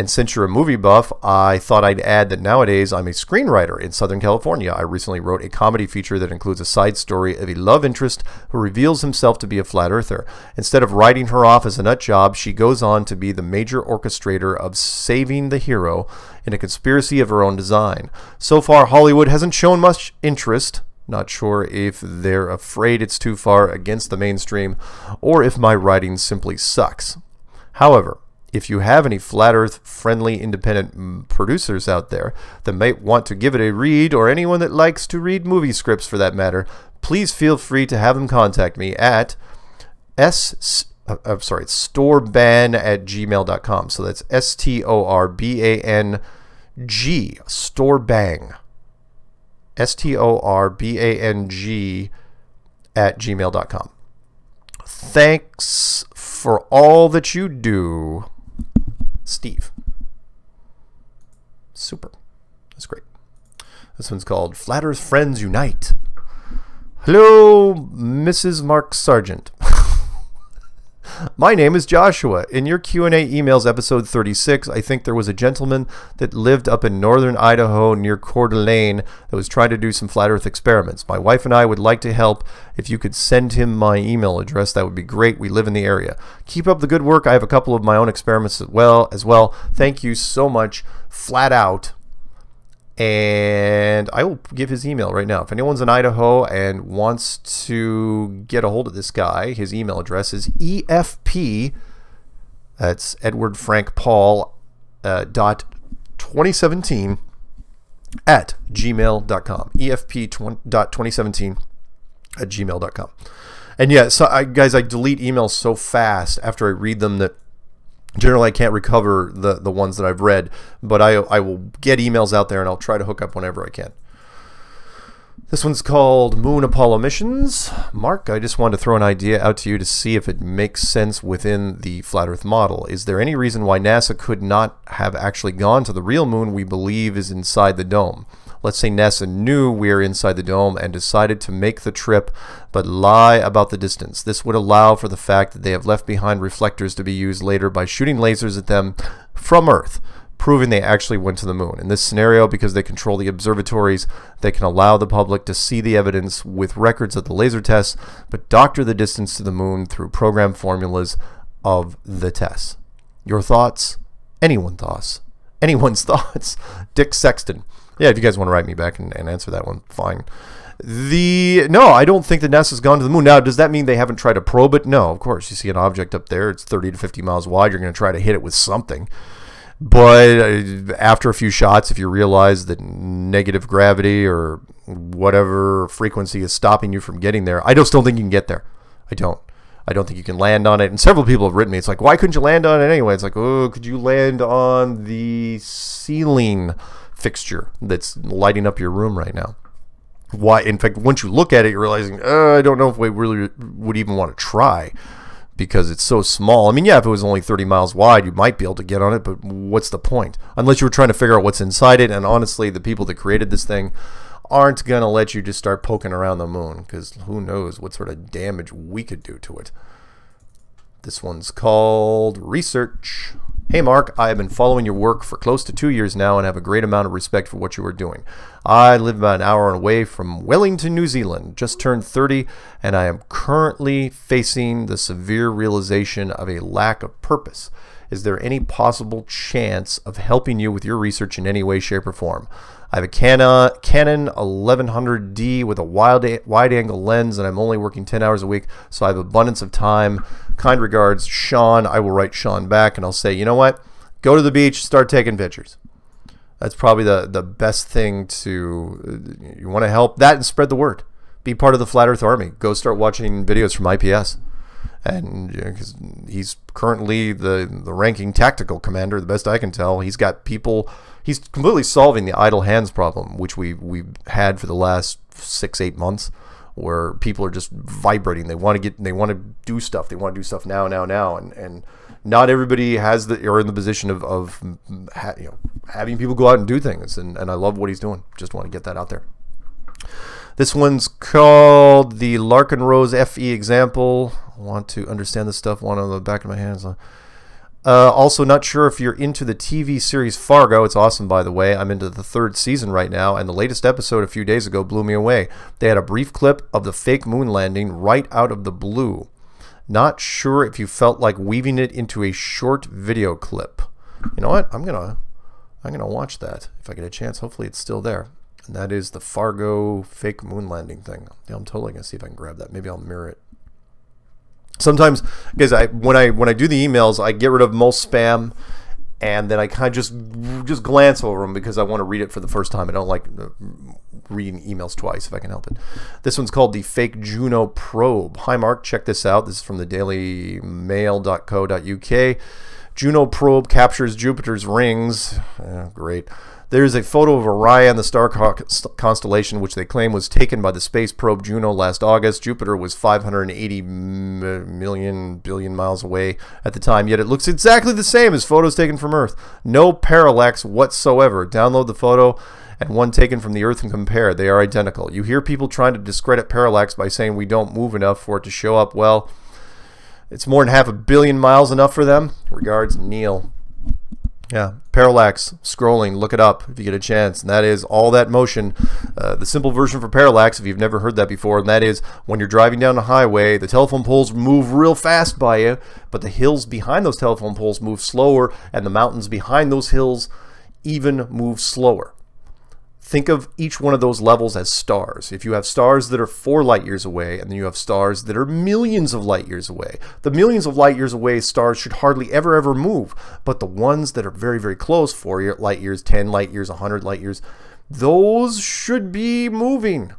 And since you're a movie buff, I thought I'd add that nowadays I'm a screenwriter in Southern California. I recently wrote a comedy feature that includes a side story of a love interest who reveals himself to be a flat earther. Instead of writing her off as a nut job, she goes on to be the major orchestrator of saving the hero in a conspiracy of her own design. So far, Hollywood hasn't shown much interest. Not sure if they're afraid it's too far against the mainstream or if my writing simply sucks. However, if you have any flat earth friendly independent producers out there that might want to give it a read, or anyone that likes to read movie scripts for that matter, please feel free to have them contact me at storban@gmail.com. So that's STORBANG, storbang, STORBANG@gmail.com. Thanks for all that you do. Steve. Super. That's great. This one's called Flat Earth Friends Unite. Hello, Mrs. Mark Sargent. My name is Joshua. In your Q&A emails, episode 36, I think there was a gentleman that lived up in northern Idaho near Coeur d'Alene that was trying to do some flat earth experiments. My wife and I would like to help. If you could send him my email address, that would be great. We live in the area. Keep up the good work. I have a couple of my own experiments as well. Thank you so much. Flat out. And I will give his email right now. If anyone's in Idaho and wants to get a hold of this guy, his email address is EFP, that's Edward Frank Paul, .2017 at gmail.com. EFP.2017@gmail.com. And yeah, so guys, I delete emails so fast after I read them that generally, I can't recover the ones that I've read, but I will get emails out there, and I'll try to hook up whenever I can. This one's called Moon Apollo Missions. Mark, I just wanted to throw an idea out to you to see if it makes sense within the Flat Earth model. Is there any reason why NASA could not have actually gone to the real moon we believe is inside the dome? Let's say NASA knew we are inside the dome and decided to make the trip but lie about the distance. This would allow for the fact that they have left behind reflectors to be used later by shooting lasers at them from Earth, proving they actually went to the moon. In this scenario, because they control the observatories, they can allow the public to see the evidence with records of the laser tests, but doctor the distance to the moon through program formulas of the tests. Your thoughts? Anyone's thoughts? Dick Sexton. Yeah, if you guys want to write me back and answer that one, fine. No, I don't think that NASA's gone to the moon. Now, does that mean they haven't tried to probe it? No, of course. You see an object up there, it's 30 to 50 miles wide, you're going to try to hit it with something. But after a few shots, if you realize that negative gravity or whatever frequency is stopping you from getting there, I just don't think you can get there. I don't think you can land on it. And several people have written me, it's like, why couldn't you land on it anyway? It's like, oh, could you land on the ceiling fixture that's lighting up your room right now? Why? In fact, once you look at it, you're realizing, I don't know if we really would even want to try, because it's so small. I mean, yeah, if it was only 30 miles wide, you might be able to get on it, but what's the point? Unless you were trying to figure out what's inside it, and honestly, the people that created this thing aren't going to let you just start poking around the moon, because who knows what sort of damage we could do to it. This one's called Research. Hey Mark, I have been following your work for close to 2 years now and have a great amount of respect for what you are doing. I live about an hour away from Wellington, New Zealand, just turned 30, and I am currently facing the severe realization of a lack of purpose. Is there any possible chance of helping you with your research in any way, shape, or form? I have a Canon 1100D with a wide-angle lens, and I'm only working 10 hours a week, so I have abundance of time. Kind regards, Sean. I will write Sean back, and I'll say, you know what? Go to the beach, start taking pictures. That's probably the best thing to... You want to help that and spread the word. Be part of the Flat Earth Army. Go start watching videos from IPS. And you know, 'cause he's currently the ranking tactical commander, the best I can tell. He's got people... He's completely solving the idle hands problem, which we've had for the last 6-8 months, where people are just vibrating. They want to do stuff now, and not everybody has are in the position of you know, having people go out and do things. And I love what he's doing. Just want to get that out there. This one's called the Larkin Rose FE example. I want to understand this stuff. One on the back of my hands. Also, not sure if you're into the TV series Fargo. It's awesome, by the way. I'm into the third season right now, and the latest episode a few days ago blew me away. They had a brief clip of the fake moon landing right out of the blue. Not sure if you felt like weaving it into a short video clip. You know what? I'm gonna watch that if I get a chance. Hopefully, it's still there. And that is the Fargo fake moon landing thing. Yeah, I'm totally gonna see if I can grab that. Maybe I'll mirror it. Sometimes, because when I do the emails, I get rid of most spam, and then I kind of just glance over them because I want to read it for the first time. I don't like reading emails twice if I can help it. This one's called the Fake Juno Probe. Hi, Mark. Check this out. This is from the dailymail.co.uk. Juno probe captures Jupiter's rings. Great. There's a photo of Orion, the star constellation, which they claim was taken by the space probe Juno last August. Jupiter was 580 billion miles away at the time, yet it looks exactly the same as photos taken from Earth. No parallax whatsoever. Download the photo and one taken from the Earth and compare. They are identical. You hear people trying to discredit parallax by saying we don't move enough for it to show up. Well, it's more than 500 million miles enough for them. Regards, Neil. Yeah, parallax, scrolling, look it up if you get a chance. And that is all that motion. The simple version for parallax, if you've never heard that before, and that is when you're driving down a highway, the telephone poles move real fast by you, but the hills behind those telephone poles move slower, and the mountains behind those hills even move slower. Think of each one of those levels as stars. If you have stars that are 4 light years away, and then you have stars that are millions of light years away, the millions of light years away stars should hardly ever move. But the ones that are very, very close, 4 light years, 10 light years, 100 light years, those should be moving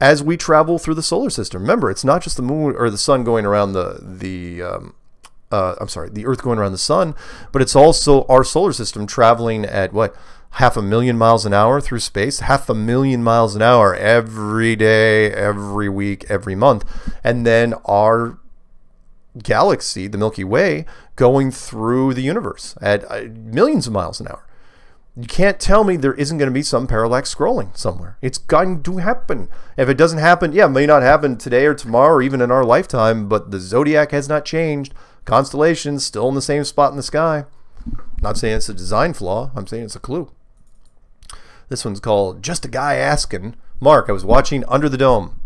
as we travel through the solar system. Remember, it's not just the moon or the sun going around the the Earth going around the sun, but it's also our solar system traveling at what, 500,000 miles an hour through space, 500,000 miles an hour every day, every week, every month. And then our galaxy, the Milky Way, going through the universe at millions of miles an hour. You can't tell me there isn't going to be some parallax scrolling somewhere. It's going to happen. If it doesn't happen, yeah, it may not happen today or tomorrow or even in our lifetime, but the zodiac has not changed. Constellations still in the same spot in the sky. I'm not saying it's a design flaw. I'm saying it's a clue. This one's called Just a Guy Asking. Mark, I was watching Under the Dome.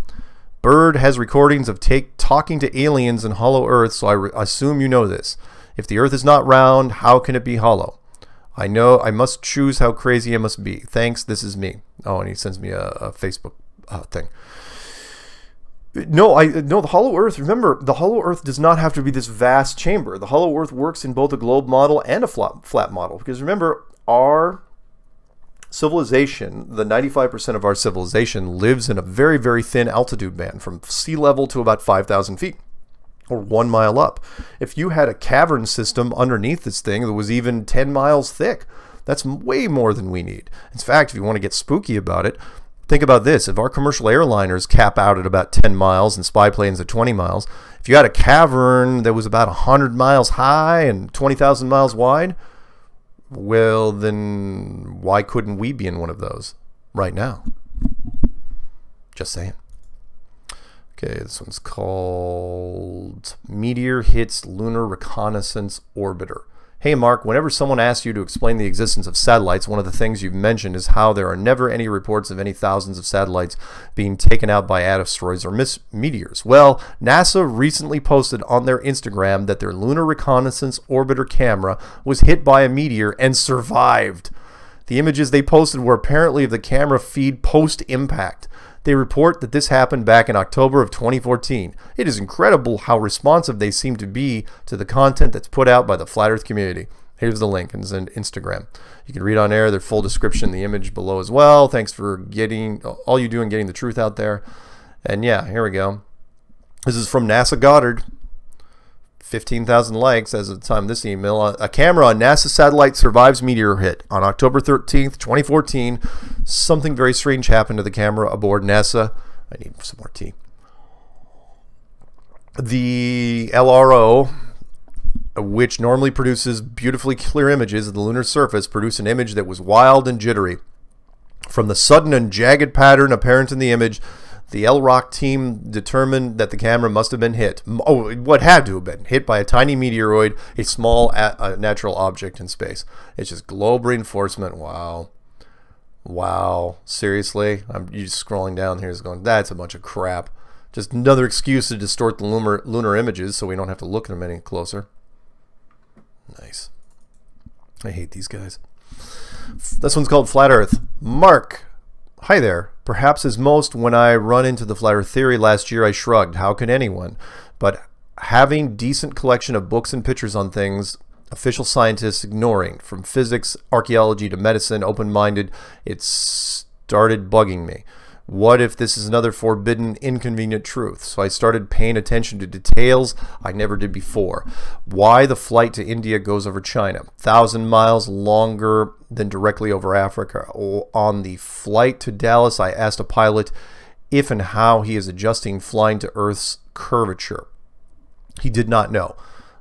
Bird has recordings of talking to aliens in Hollow Earth, so I assume you know this. If the Earth is not round, how can it be hollow? I know I must choose how crazy I must be. Thanks, this is me. Oh, and he sends me a Facebook thing. No, the Hollow Earth, remember, the Hollow Earth does not have to be this vast chamber. The Hollow Earth works in both a globe model and a flat model. Because remember, our civilization, the 95% of our civilization, lives in a very, very thin altitude band from sea level to about 5,000 feet. Or 1 mile up. If you had a cavern system underneath this thing that was even 10 miles thick, that's way more than we need. In fact, if you want to get spooky about it, think about this. If our commercial airliners cap out at about 10 miles and spy planes at 20 miles, if you had a cavern that was about 100 miles high and 20,000 miles wide, well, then why couldn't we be in one of those right now? Just saying. Okay, this one's called Meteor Hits Lunar Reconnaissance Orbiter. Hey Mark, whenever someone asks you to explain the existence of satellites, one of the things you've mentioned is how there are never any reports of any thousands of satellites being taken out by asteroids or meteors. Well, NASA recently posted on their Instagram that their Lunar Reconnaissance Orbiter camera was hit by a meteor and survived. The images they posted were apparently of the camera feed post-impact. They report that this happened back in October of 2014. It is incredible how responsive they seem to be to the content that's put out by the Flat Earth community. Here's the link and Instagram. You can read on air their full description, the image below as well. Thanks for getting all you do and getting the truth out there. And yeah, here we go. This is from NASA Goddard. 15,000 likes as of the time of this email. A camera on NASA satellite survives meteor hit. On October 13th, 2014, something very strange happened to the camera aboard NASA. I need some more tea. The LRO, which normally produces beautifully clear images of the lunar surface, produced an image that was wild and jittery. From the sudden and jagged pattern apparent in the image, the LROC team determined that the camera must have been hit. Oh, what had to have been hit by a tiny meteoroid, a small natural object in space. It's just globe reinforcement. Wow. Wow. Seriously? I'm just scrolling down here, going, that's a bunch of crap. Just another excuse to distort the lunar images so we don't have to look at them any closer. Nice. I hate these guys. This one's called Flat Earth. Mark. Hi there. Perhaps as most, when I run into the Flat Earth theory last year, I shrugged. How can anyone? But having decent collection of books and pictures on things, official scientists ignoring, from physics, archaeology to medicine, open-minded, it started bugging me. What if this is another forbidden, inconvenient truth? So I started paying attention to details I never did before. Why the flight to India goes over China, 1,000 miles longer than directly over Africa. On the flight to Dallas, I asked a pilot if and how he is adjusting flying to Earth's curvature. He did not know.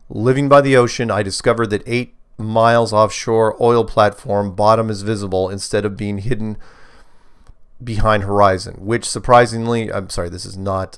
Living by the ocean, I discovered that 8 miles offshore oil platform bottom is visible instead of being hidden behind horizon, which surprisingly, I'm sorry, this is not,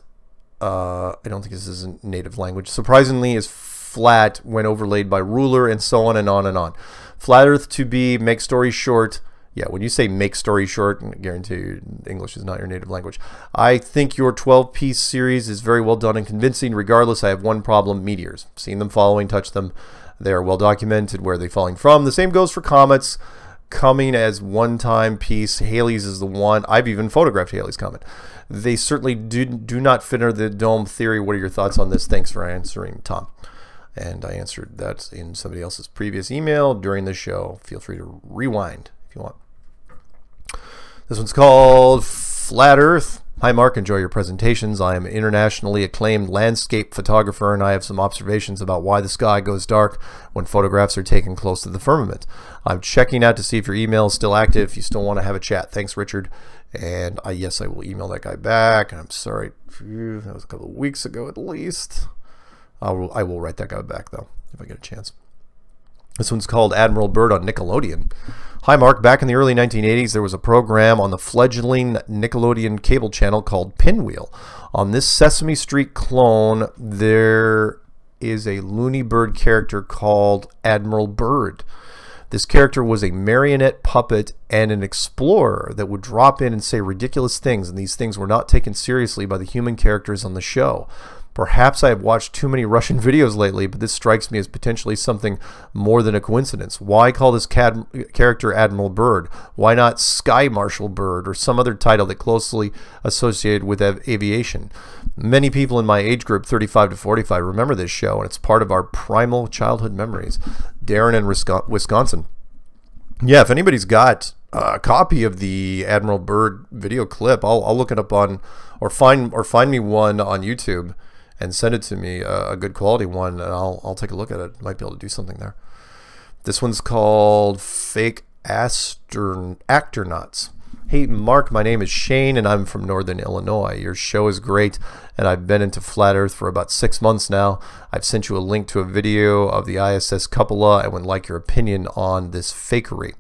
I don't think this is in native language, surprisingly is flat when overlaid by ruler and so on and on and on. Flat Earth to be, make story short, yeah, when you say make story short, I guarantee you English is not your native language. I think your 12-piece series is very well done and convincing. Regardless, I have one problem, meteors. Seen them following, touched them. They are well documented. Where are they falling from? The same goes for comets. Coming as one-time piece. Halley's is the one. I've even photographed Halley's Comet. They certainly do not fit under the dome theory. What are your thoughts on this? Thanks for answering, Tom. And I answered that in somebody else's previous email during the show. Feel free to rewind if you want. This one's called Flat Earth. Hi Mark, enjoy your presentations. I am an internationally acclaimed landscape photographer and I have some observations about why the sky goes dark when photographs are taken close to the firmament. I'm checking out to see if your email is still active, if you still want to have a chat. Thanks, Richard. And yes, I will email that guy back. I'm sorry, that was a couple of weeks ago at least. I will write that guy back though, if I get a chance. This one's called Admiral Byrd on Nickelodeon. Hi Mark, back in the early 1980s there was a program on the fledgling Nickelodeon cable channel called Pinwheel. On this Sesame Street clone there is a Looney Bird character called Admiral Byrd. This character was a marionette puppet and an explorer that would drop in and say ridiculous things, and these things were not taken seriously by the human characters on the show. Perhaps I have watched too many Russian videos lately, but this strikes me as potentially something more than a coincidence. Why call this character Admiral Byrd? Why not Sky Marshal Byrd or some other title that closely associated with aviation? Many people in my age group, 35 to 45, remember this show, and it's part of our primal childhood memories. Darren in Wisconsin. Yeah, if anybody's got a copy of the Admiral Byrd video clip, I'll look it up on, or find me one on YouTube and send it to me, a good quality one, and I'll take a look at it. Might be able to do something there. This one's called Fake Astronauts. Hey Mark, my name is Shane and I'm from Northern Illinois. Your show is great and I've been into Flat Earth for about 6 months now. I've sent you a link to a video of the ISS cupola and would like your opinion on this fakery.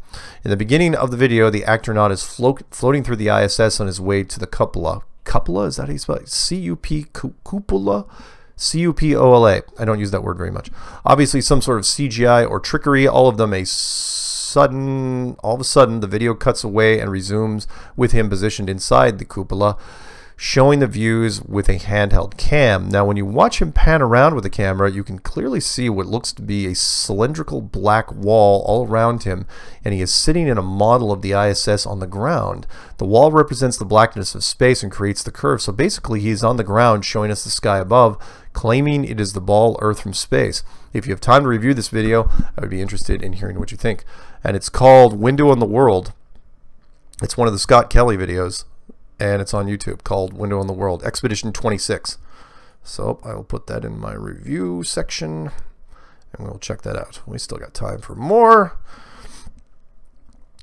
In the beginning of the video, the astronaut is floating through the ISS on his way to the cupola. Cupola, is that how you spell it? Cupola? Cupola. I don't use that word very much. Obviously some sort of CGI or trickery, all of a sudden the video cuts away and resumes with him positioned inside the cupola, showing the views with a handheld cam. Now when you watch him pan around with the camera, you can clearly see what looks to be a cylindrical black wall all around him, and he is sitting in a model of the ISS on the ground. The wall represents the blackness of space and creates the curve, so basically he is on the ground showing us the sky above, claiming it is the ball Earth from space. If you have time to review this video, I would be interested in hearing what you think. And it's called Window on the World. It's one of the Scott Kelly videos, and it's on YouTube, called Window on the World, Expedition 26. So I will put that in my review section, and we'll check that out. We still got time for more.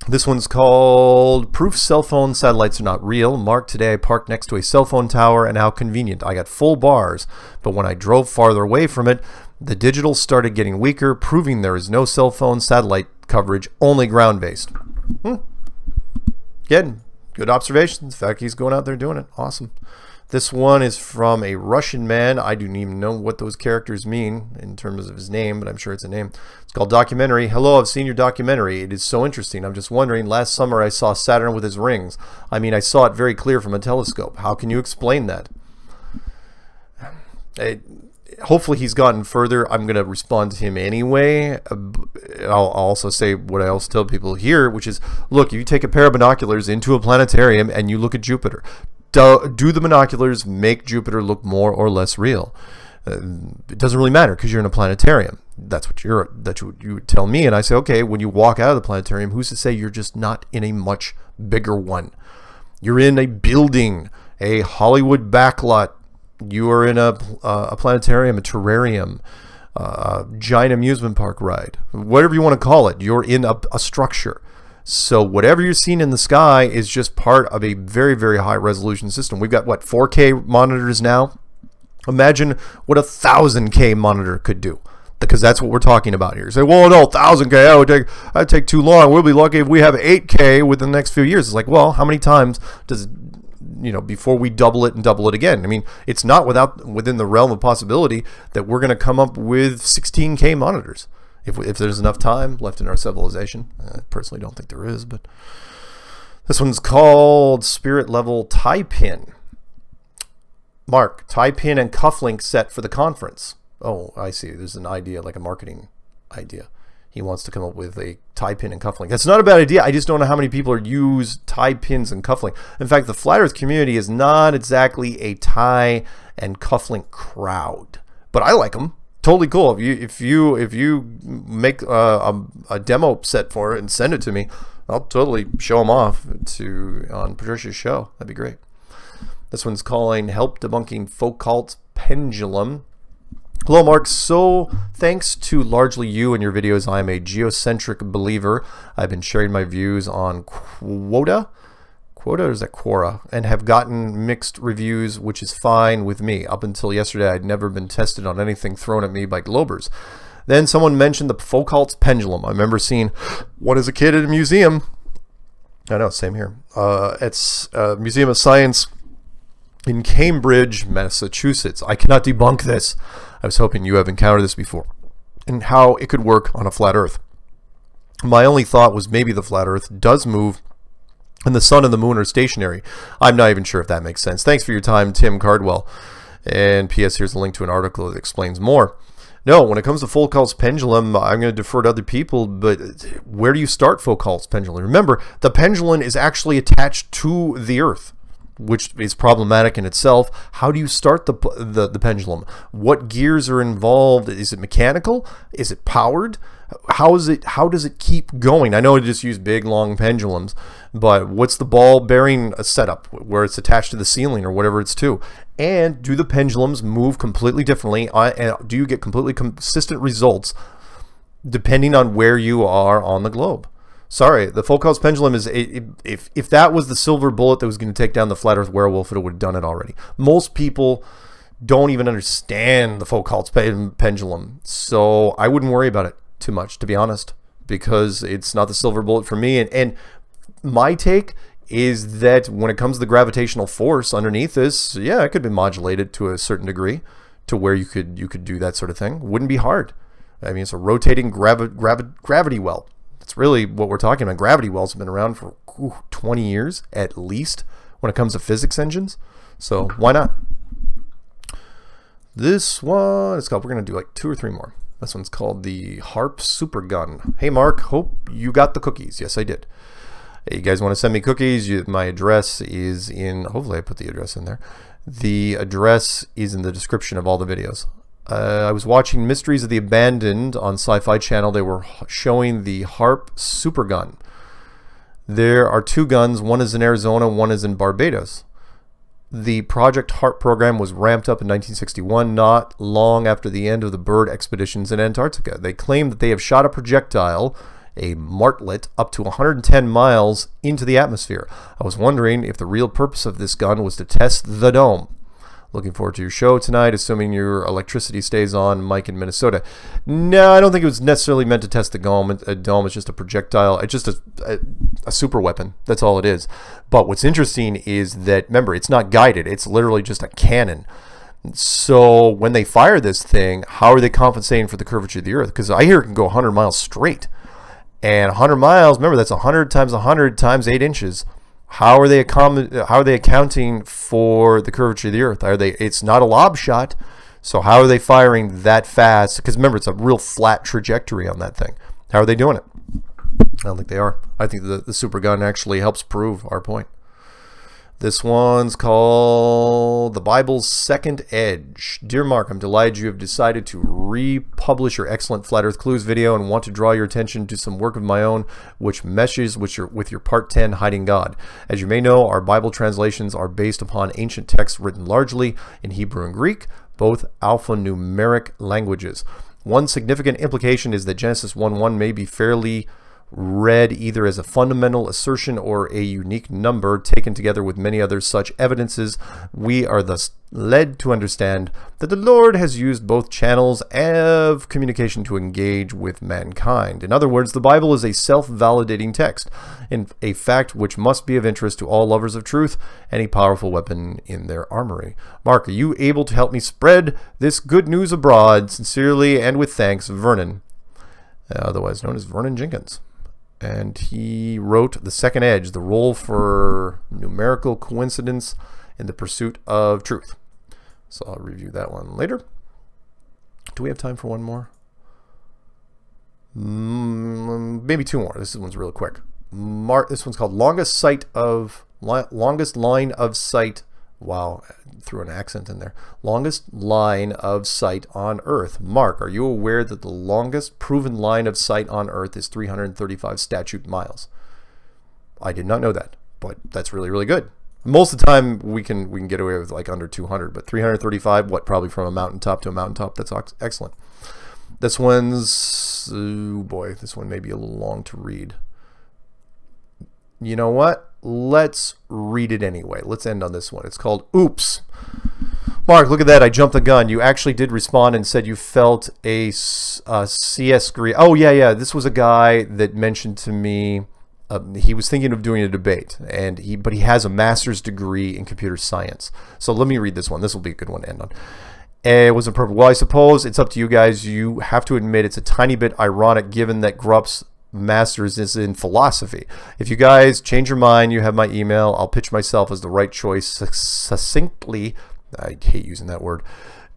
This one's called Proof Cell Phone Satellites Are Not Real. Mark, today I parked next to a cell phone tower, and how convenient. I got full bars, but when I drove farther away from it, the digital started getting weaker, proving there is no cell phone satellite coverage, only ground-based. Good observations. In fact, he's going out there doing it. Awesome. This one is from a Russian man. I don't even know what those characters mean in terms of his name, but I'm sure it's a name. It's called Documentary. Hello, I've seen your documentary. It is so interesting. I'm just wondering, last summer I saw Saturn with his rings. I mean, I saw it very clear from a telescope. How can you explain that? Hopefully he's gotten further. I'm going to respond to him anyway. I'll also say what I also tell people here, which is, look, you take a pair of binoculars into a planetarium and you look at Jupiter. Do the binoculars make Jupiter look more or less real? It doesn't really matter because you're in a planetarium. That's what you would tell me. And I say, okay, when you walk out of the planetarium, who's to say you're just not in a much bigger one? You're in a building, a Hollywood backlot. You are in a planetarium, a terrarium, a giant amusement park ride, whatever you want to call it. You're in a structure. So whatever you're seeing in the sky is just part of a very, very high resolution system. We've got, what, 4K monitors now? Imagine what a 1,000K monitor could do, because that's what we're talking about here. Say, well, no, 1,000K, that would take too long. We'll be lucky if we have 8K within the next few years. It's like, well, how many times does, you know, before we double it and double it again? I mean, it's not within the realm of possibility that we're going to come up with 16K monitors if there's enough time left in our civilization. I personally don't think there is, but this one's called Spirit Level Tie Pin. Mark, tie pin and cufflink set for the conference. Oh, I see. There's an idea, like a marketing idea. He wants to come up with a tie pin and cufflink. That's not a bad idea. I just don't know how many people use tie pins and cufflink. In fact, the Flat Earth community is not exactly a tie and cufflink crowd, but I like them. Totally cool. If you make a demo set for it and send it to me, I'll totally show them off on Patricia's show. That'd be great. This one's calling Help Debunking Foucault Pendulum. Hello, Mark. So thanks to largely you and your videos, I'm a geocentric believer. I've been sharing my views on Quota, or is that Quora? And have gotten mixed reviews, which is fine with me. Up until yesterday, I'd never been tested on anything thrown at me by Globers. Then someone mentioned the Foucault's pendulum. I remember seeing one as a kid at a museum. I know, same here. It's a Museum of Science in Cambridge, Massachusetts. I cannot debunk this. I was hoping you have encountered this before, and how it could work on a flat earth. My only thought was maybe the flat earth does move and the sun and the moon are stationary. I'm not even sure if that makes sense. Thanks for your time, Tim Cardwell. And PS, here's a link to an article that explains more. No, when it comes to Foucault's pendulum, I'm going to defer to other people, but where do you start Foucault's pendulum? Remember, the pendulum is actually attached to the earth, which is problematic in itself. How do you start the pendulum? What gears are involved? Is it mechanical? Is it powered? How does it keep going? I know I just use big, long pendulums, but what's the ball bearing setup where it's attached to the ceiling or whatever it's to? And do the pendulums move completely differently? And do you get completely consistent results depending on where you are on the globe? Sorry, the Foucault's pendulum is, if that was the silver bullet that was going to take down the flat earth werewolf, it would have done it already. Most people don't even understand the Foucault's pendulum, so I wouldn't worry about it too much, to be honest, because it's not the silver bullet for me. And my take is that when it comes to the gravitational force underneath this, yeah, it could be modulated to a certain degree to where you could do that sort of thing. Wouldn't be hard. I mean, it's a rotating gravity well. It's really what we're talking about. Gravity wells have been around for 20 years at least when it comes to physics engines. So why not? This one is called, we're going to do like 2 or 3 more. This one's called the Harp Super Gun. Hey, Mark, hope you got the cookies. Yes, I did. Hey, you guys want to send me cookies? My address is in, hopefully I put the address in there. The address is in the description of all the videos. I was watching Mysteries of the Abandoned on Sci-Fi Channel. They were showing the Harp Super Gun. There are 2 guns. One is in Arizona, one is in Barbados. The Project Harp program was ramped up in 1961, not long after the end of the bird expeditions in Antarctica. They claim that they have shot a projectile, a martlet, up to 110 miles into the atmosphere. I was wondering if the real purpose of this gun was to test the dome. Looking forward to your show tonight, assuming your electricity stays on. Mike in Minnesota. No, I don't think it was necessarily meant to test the dome. A dome is just a projectile. It's just a super weapon. That's all it is. But what's interesting is that, remember, it's not guided. It's literally just a cannon. So when they fire this thing, how are they compensating for the curvature of the Earth? Because I hear it can go 100 miles straight. And 100 miles, remember, that's 100 times 100 times 8 inches. How are they accounting for the curvature of the Earth? It's not a lob shot, so how are they firing that fast? Because remember, it's a real flat trajectory on that thing. How are they doing it? I don't think they are. I think the super gun actually helps prove our point. This one's called The Bible's Second Edge. Dear Mark, I'm delighted you have decided to republish your excellent Flat Earth Clues video and want to draw your attention to some work of my own which meshes with your Part 10, Hiding God. As you may know, our Bible translations are based upon ancient texts written largely in Hebrew and Greek, both alphanumeric languages. One significant implication is that Genesis 1:1 may be fairly read either as a fundamental assertion or a unique number. Taken together with many other such evidences, we are thus led to understand that the Lord has used both channels of communication to engage with mankind. In other words, the Bible is a self-validating text, and a fact which must be of interest to all lovers of truth and a powerful weapon in their armory. Mark, are you able to help me spread this good news abroad? Sincerely and with thanks, Vernon, otherwise known as Vernon Jenkins. And he wrote The Second Edge, the role for numerical coincidence in the pursuit of truth. So I'll review that one later. Do we have time for one more? Maybe 2 more. This one's real quick. This one's called Longest Line of Sight. Wow, threw an accent in there. Longest line of sight on Earth. Mark, are you aware that the longest proven line of sight on Earth is 335 statute miles? I did not know that, but that's really, really good. Most of the time we can get away with like under 200, but 335, what, probably from a mountaintop to a mountaintop, that's excellent. This one's, oh boy, this one may be a little long to read. You know what? Let's read it anyway. Let's end on this one. It's called Oops. Mark, look at that. I jumped the gun. You actually did respond and said you felt a CS degree. Oh, yeah, yeah. This was a guy that mentioned to me he was thinking of doing a debate, and but he has a master's degree in computer science. So let me read this one. This will be a good one to end on. It wasn't perfect. Well, I suppose it's up to you guys. You have to admit it's a tiny bit ironic given that Grupp's master's is in philosophy. If you guys change your mind, you have my email. I'll pitch myself as the right choice succinctly. I hate using that word,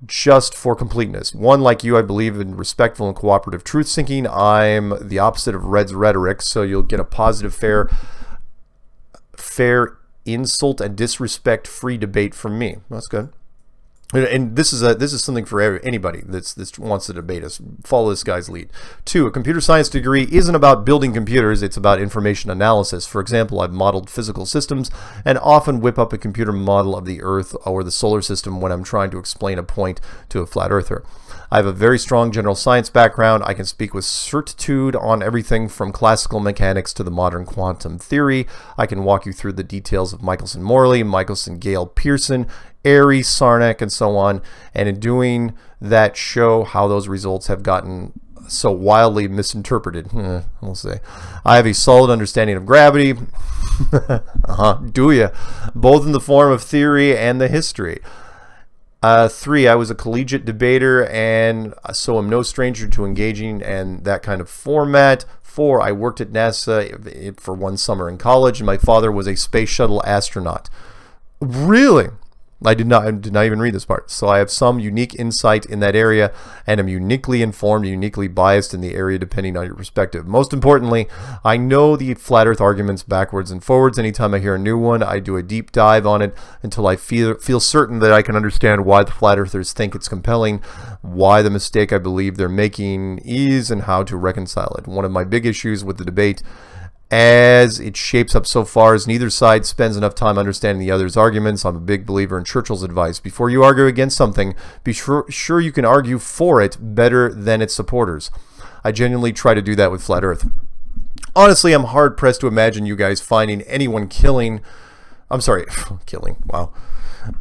just for completeness. One, like you, I believe in respectful and cooperative truth-seeking. I'm the opposite of Red's rhetoric, so you'll get a positive, fair insult and disrespect-free debate from me. That's good. And this is something for anybody that wants to debate us. Follow this guy's lead. Two, a computer science degree isn't about building computers. It's about information analysis. For example, I've modeled physical systems and often whip up a computer model of the Earth or the solar system when I'm trying to explain a point to a flat earther. I have a very strong general science background. I can speak with certitude on everything from classical mechanics to the modern quantum theory. I can walk you through the details of Michelson-Morley, Michelson-Gale Pearson, Airy, Sarnac, and so on, and in doing that show how those results have gotten so wildly misinterpreted. We'll say I have a solid understanding of gravity. Do ya? Both in the form of theory and the history. Three, I was a collegiate debater, and so I'm no stranger to engaging in that kind of format. Four, I worked at NASA for one summer in college, and my father was a space shuttle astronaut. Really? I did not even read this part. So I have some unique insight in that area and am uniquely informed, uniquely biased in the area depending on your perspective. Most importantly, I know the flat earth arguments backwards and forwards. Anytime I hear a new one, I do a deep dive on it until I feel certain that I can understand why the flat earthers think it's compelling, why the mistake I believe they're making is, and how to reconcile it. One of my big issues with the debate as it shapes up so far as neither side spends enough time understanding the other's arguments. I'm a big believer in Churchill's advice. Before you argue against something, be sure you can argue for it better than its supporters. I genuinely try to do that with Flat Earth. Honestly, I'm hard-pressed to imagine you guys finding anyone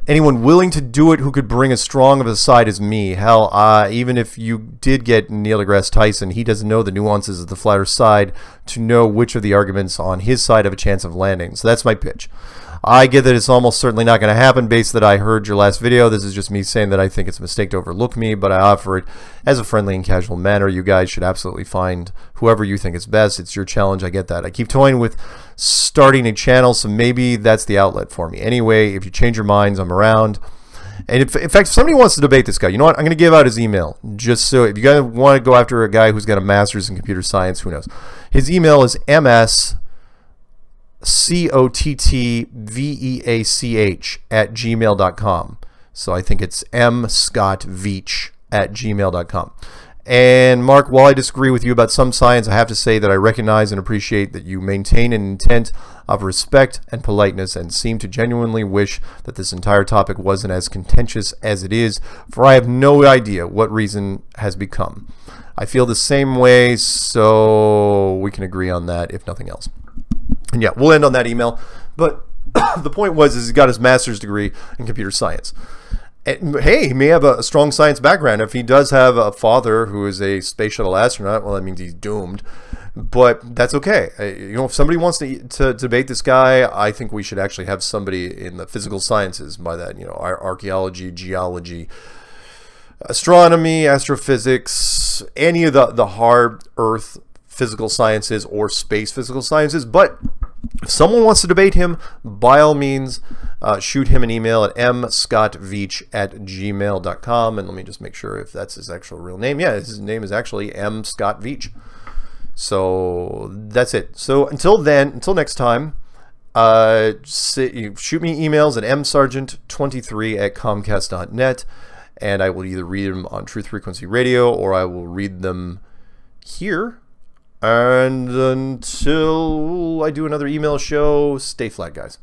anyone willing to do it who could bring as strong of a side as me. Hell, even if you did get Neil deGrasse Tyson, he doesn't know the nuances of the flat earth side to know which of the arguments on his side have a chance of landing. So that's my pitch. I get that it's almost certainly not going to happen based that I heard your last video. This is just me saying that I think it's a mistake to overlook me, but I offer it as a friendly and casual manner. You guys should absolutely find whoever you think is best. It's your challenge. I get that. I keep toying with starting a channel, so maybe that's the outlet for me. Anyway, if you change your minds, I'm around. And if, in fact, if somebody wants to debate this guy, you know what? I'm going to give out his email. Just so if you guys want to go after a guy who's got a master's in computer science, who knows? His email is mscottveach@gmail.com. So I think it's mscottveach@gmail.com. And Mark, while I disagree with you about some science, I have to say that I recognize and appreciate that you maintain an intent of respect and politeness and seem to genuinely wish that this entire topic wasn't as contentious as it is, for I have no idea what reason has become. I feel the same way, so we can agree on that, if nothing else. And yeah, we'll end on that email. But the point was, is he got his master's degree in computer science. And hey, he may have a strong science background. If he does have a father who is a space shuttle astronaut, well, that means he's doomed. But that's okay. You know, if somebody wants to debate this guy, I think we should actually have somebody in the physical sciences. By that, you know, archaeology, geology, astronomy, astrophysics, any of the hard earth physical sciences or space physical sciences. But if someone wants to debate him, by all means, shoot him an email at mscottveach@gmail.com. And let me just make sure if that's his actual real name. Yeah, his name is actually M. Scott Veach. So that's it. So until then, until next time, shoot me emails at msargent23@comcast.net. And I will either read them on Truth Frequency Radio or I will read them here. And until I do another email show, stay flat, guys.